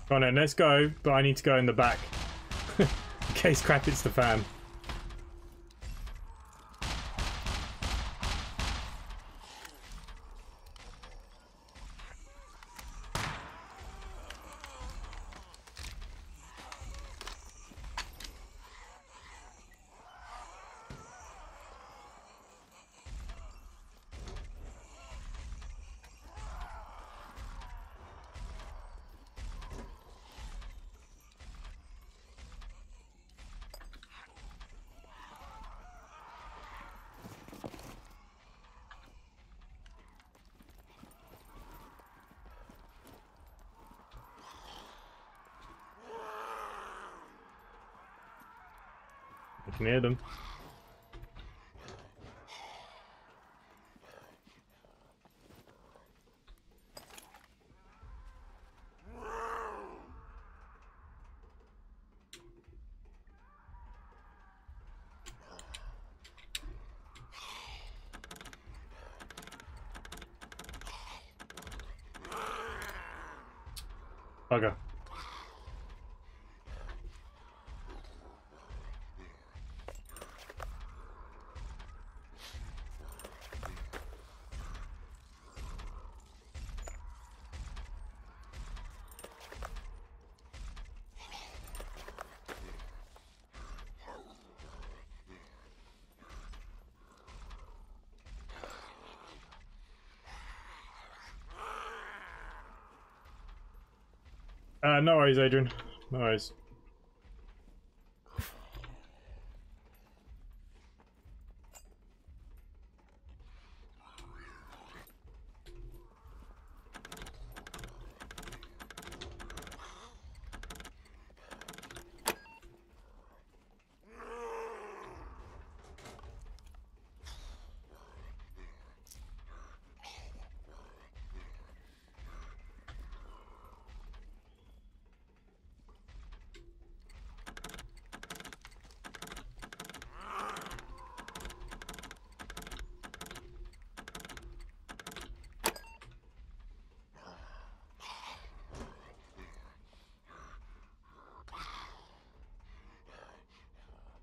Go on then, let's go, but I need to go in the back. In case crap hits the fan. I can hear them. Bugger. No worries, Adrian. No worries.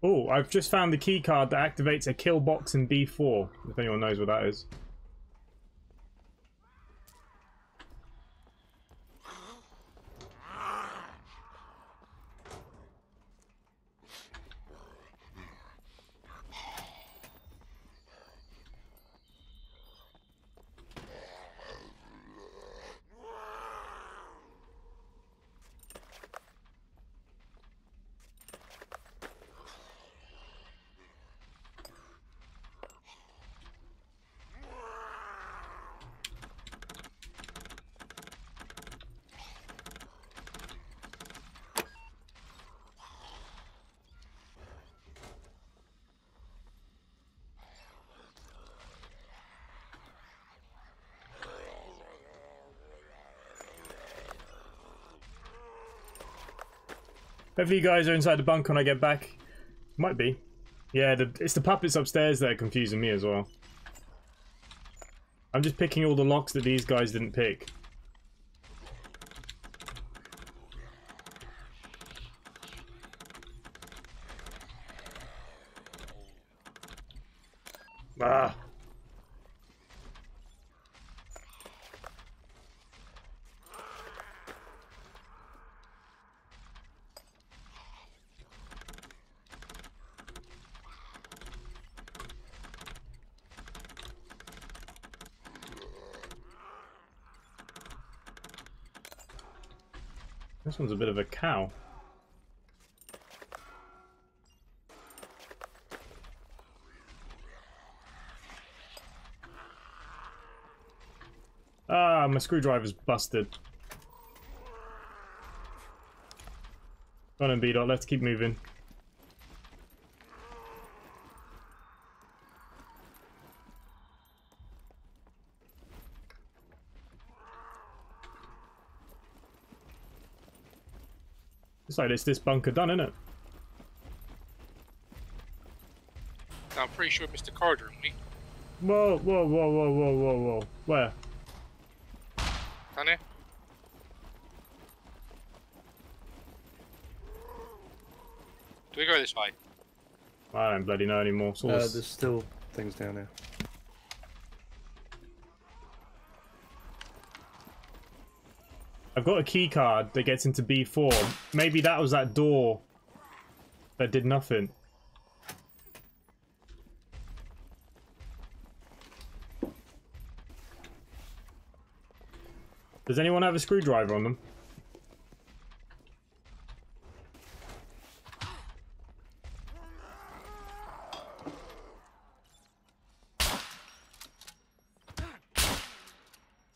Oh, I've just found the key card that activates a kill box in D4, if anyone knows what that is. Hopefully you guys are inside the bunker when I get back. Might be. Yeah, it's the puppets upstairs that are confusing me as well. I'm just picking all the locks that these guys didn't pick. Ah! This one's a bit of a cow. Ah, my screwdriver's busted. Go on, B-Dot, let's keep moving. It's like it's this bunker done, isn't it? I'm pretty sure Mr. Carter and me. Whoa, whoa, whoa, whoa, whoa, whoa, whoa. Where? Down here. Do we go this way? I don't bloody know anymore. There's still things down there. I've got a key card that gets into B4. Maybe that was that door that did nothing. Does anyone have a screwdriver on them?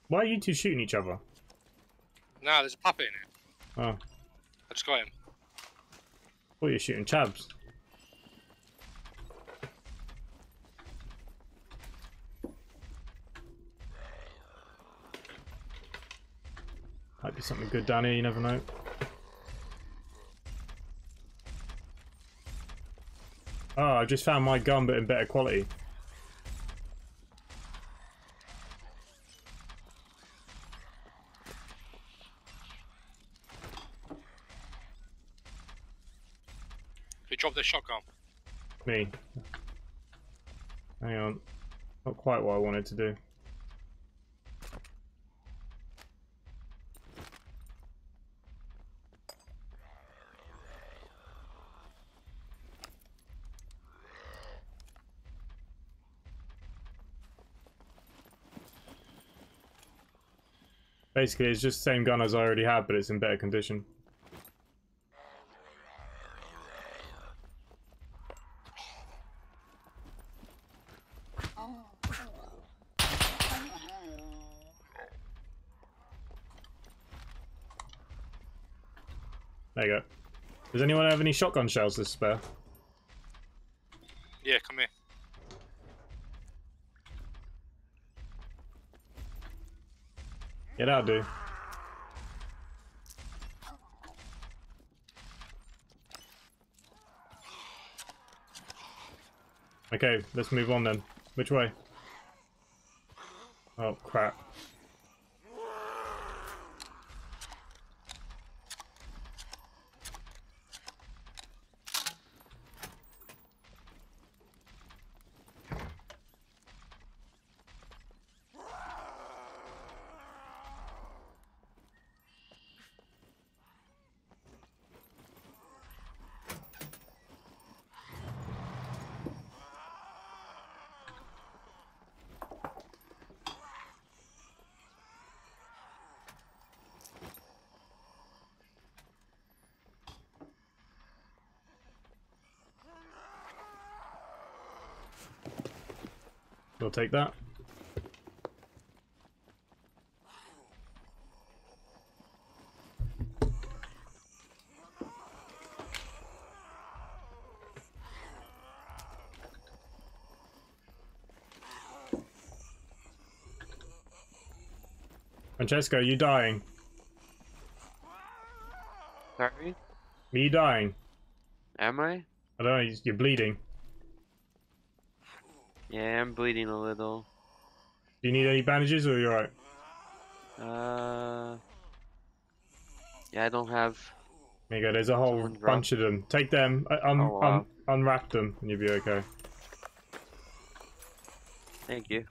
Why are you two shooting each other? No, there's a puppet in it. Oh. I just got him. Oh, you're shooting Chabs. Might be something good down here, you never know. Oh, I just found my gun, but in better quality. Who dropped the shotgun? Me. Hang on. Not quite what I wanted to do. Basically, it's just the same gun as I already had, but it's in better condition. There you go. Does anyone have any shotgun shells to spare? Yeah, come here. Yeah, that'll do. Okay, let's move on then. Which way? Oh, crap. We'll take that. Francesco, are you dying? Sorry? Are you dying? Am I? I don't know, you're bleeding. Yeah, I'm bleeding a little. Do you need any bandages or are you alright? Yeah, I don't have. There you go, there's a whole bunch of them. Take them, unwrap them, and you'll be okay. Thank you.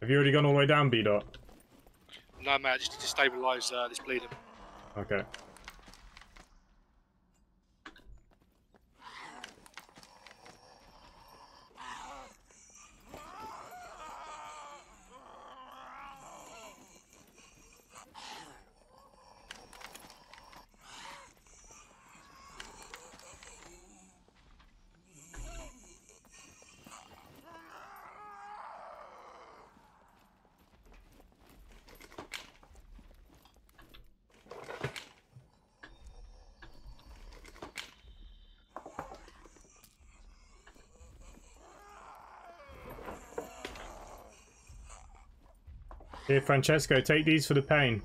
Have you already gone all the way down, B-Dot? No, man, I just need to stabilize this bleeding. Okay. Here, Francesco, take these for the pain.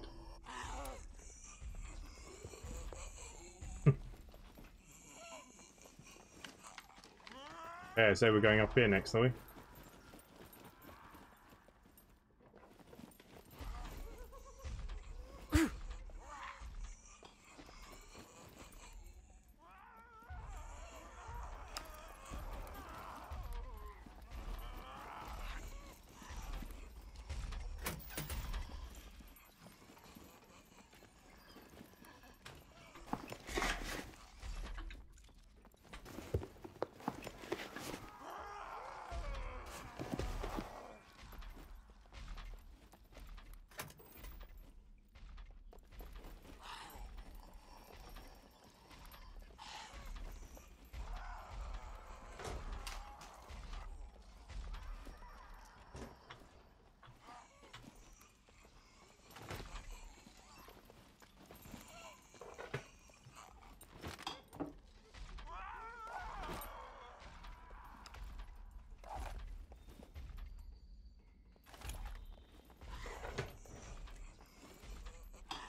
Yeah, so we're going up here next, are we?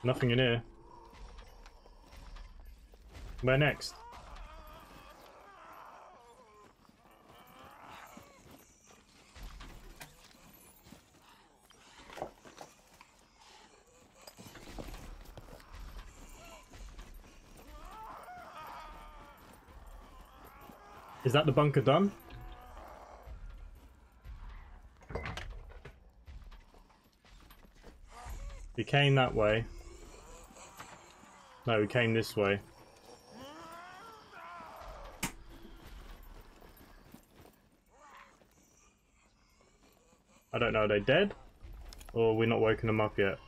Nothing in here. Where next? Is that the bunker done? We came that way. No, we came this way. I don't know, are they dead? Or we're not woken them up yet?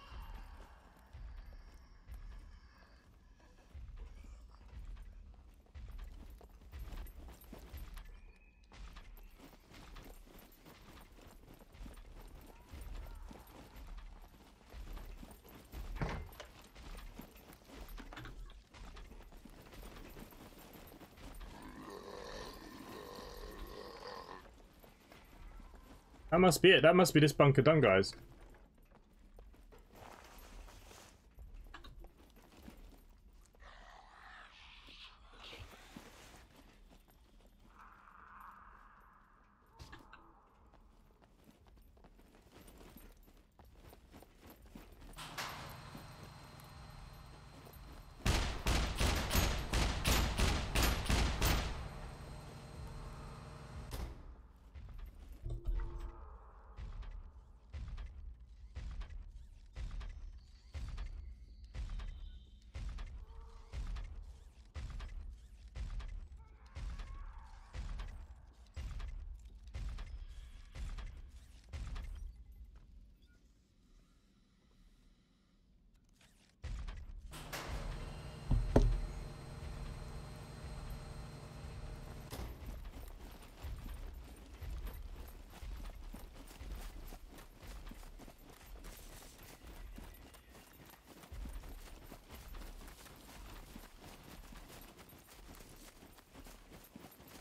That must be it. That must be this bunker done, guys.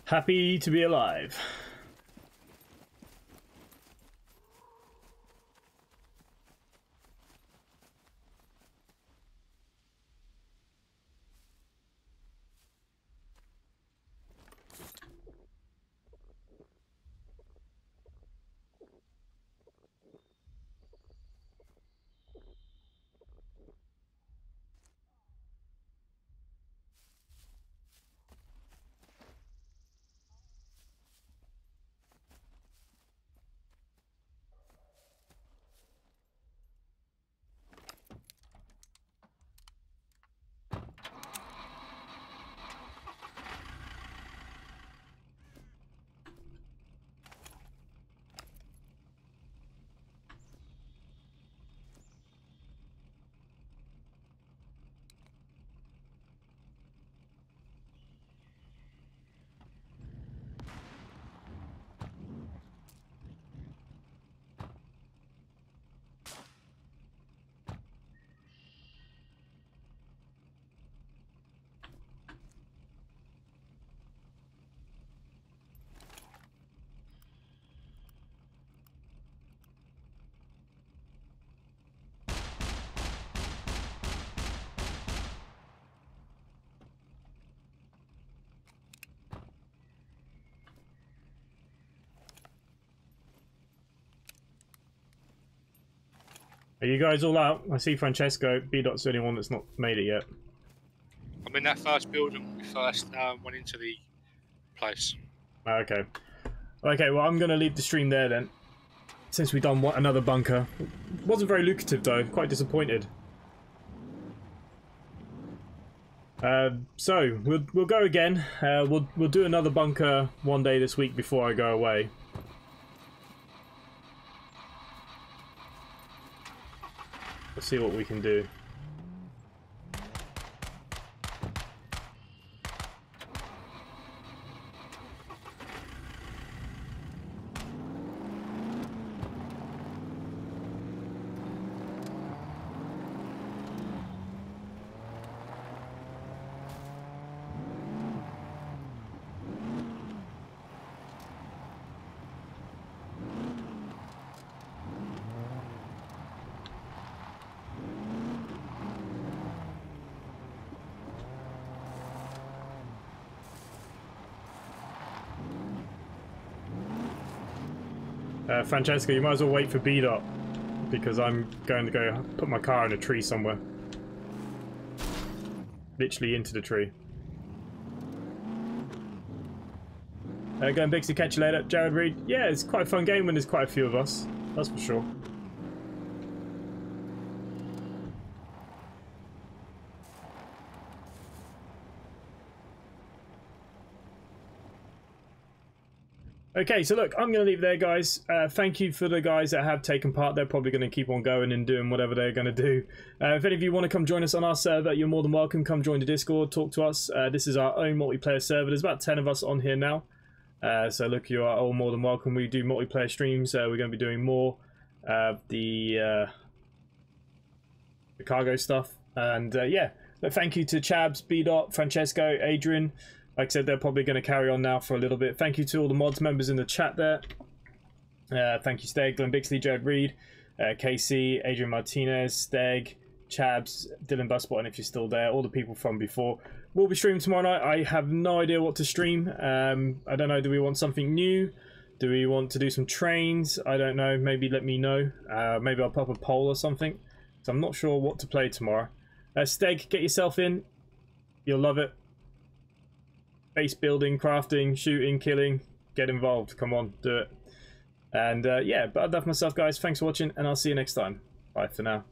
Happy to be alive. Are you guys all out? I see Francesco. B-Dot's the only one that's not made it yet. I'm in that first building. We first went into the place. Okay. Okay, well, I'm going to leave the stream there then. Since we've done another bunker. It wasn't very lucrative, though. Quite disappointed. So, we'll go again. We'll do another bunker one day this week before I go away. Let's see what we can do. Francesco, you might as well wait for B-Dot, because I'm going to go put my car in a tree somewhere. Literally into the tree. Going Bixie, catch you later. Jared Reed, yeah, it's quite a fun game when there's quite a few of us, that's for sure. Okay, so look, I'm going to leave there, guys. Thank you for the guys that have taken part. They're probably going to keep on going and doing whatever they're going to do. If any of you want to come join us on our server, you're more than welcome. Come join the Discord, talk to us. This is our own multiplayer server. There's about 10 of us on here now. So look, you are all more than welcome. We do multiplayer streams. We're going to be doing more of the cargo stuff. And yeah, but thank you to Chabs, B-Dot, Francesco, Adrian. Like I said, they're probably going to carry on now for a little bit. Thank you to all the mods members in the chat there. Thank you, Steg, Glenn Bixley, Jared Reed, KC, Adrian Martinez, Steg, Chabs, Dylan Buspot, and if you're still there, all the people from before. We'll be streaming tomorrow night. I have no idea what to stream. I don't know. Do we want something new? Do we want to do some trains? I don't know. Maybe let me know. Maybe I'll pop a poll or something. So I'm not sure what to play tomorrow. Steg, get yourself in. You'll love it. Base building, crafting, shooting, killing, get involved. Come on, do it. And yeah, but I'd love myself, guys. Thanks for watching, and I'll see you next time. Bye for now.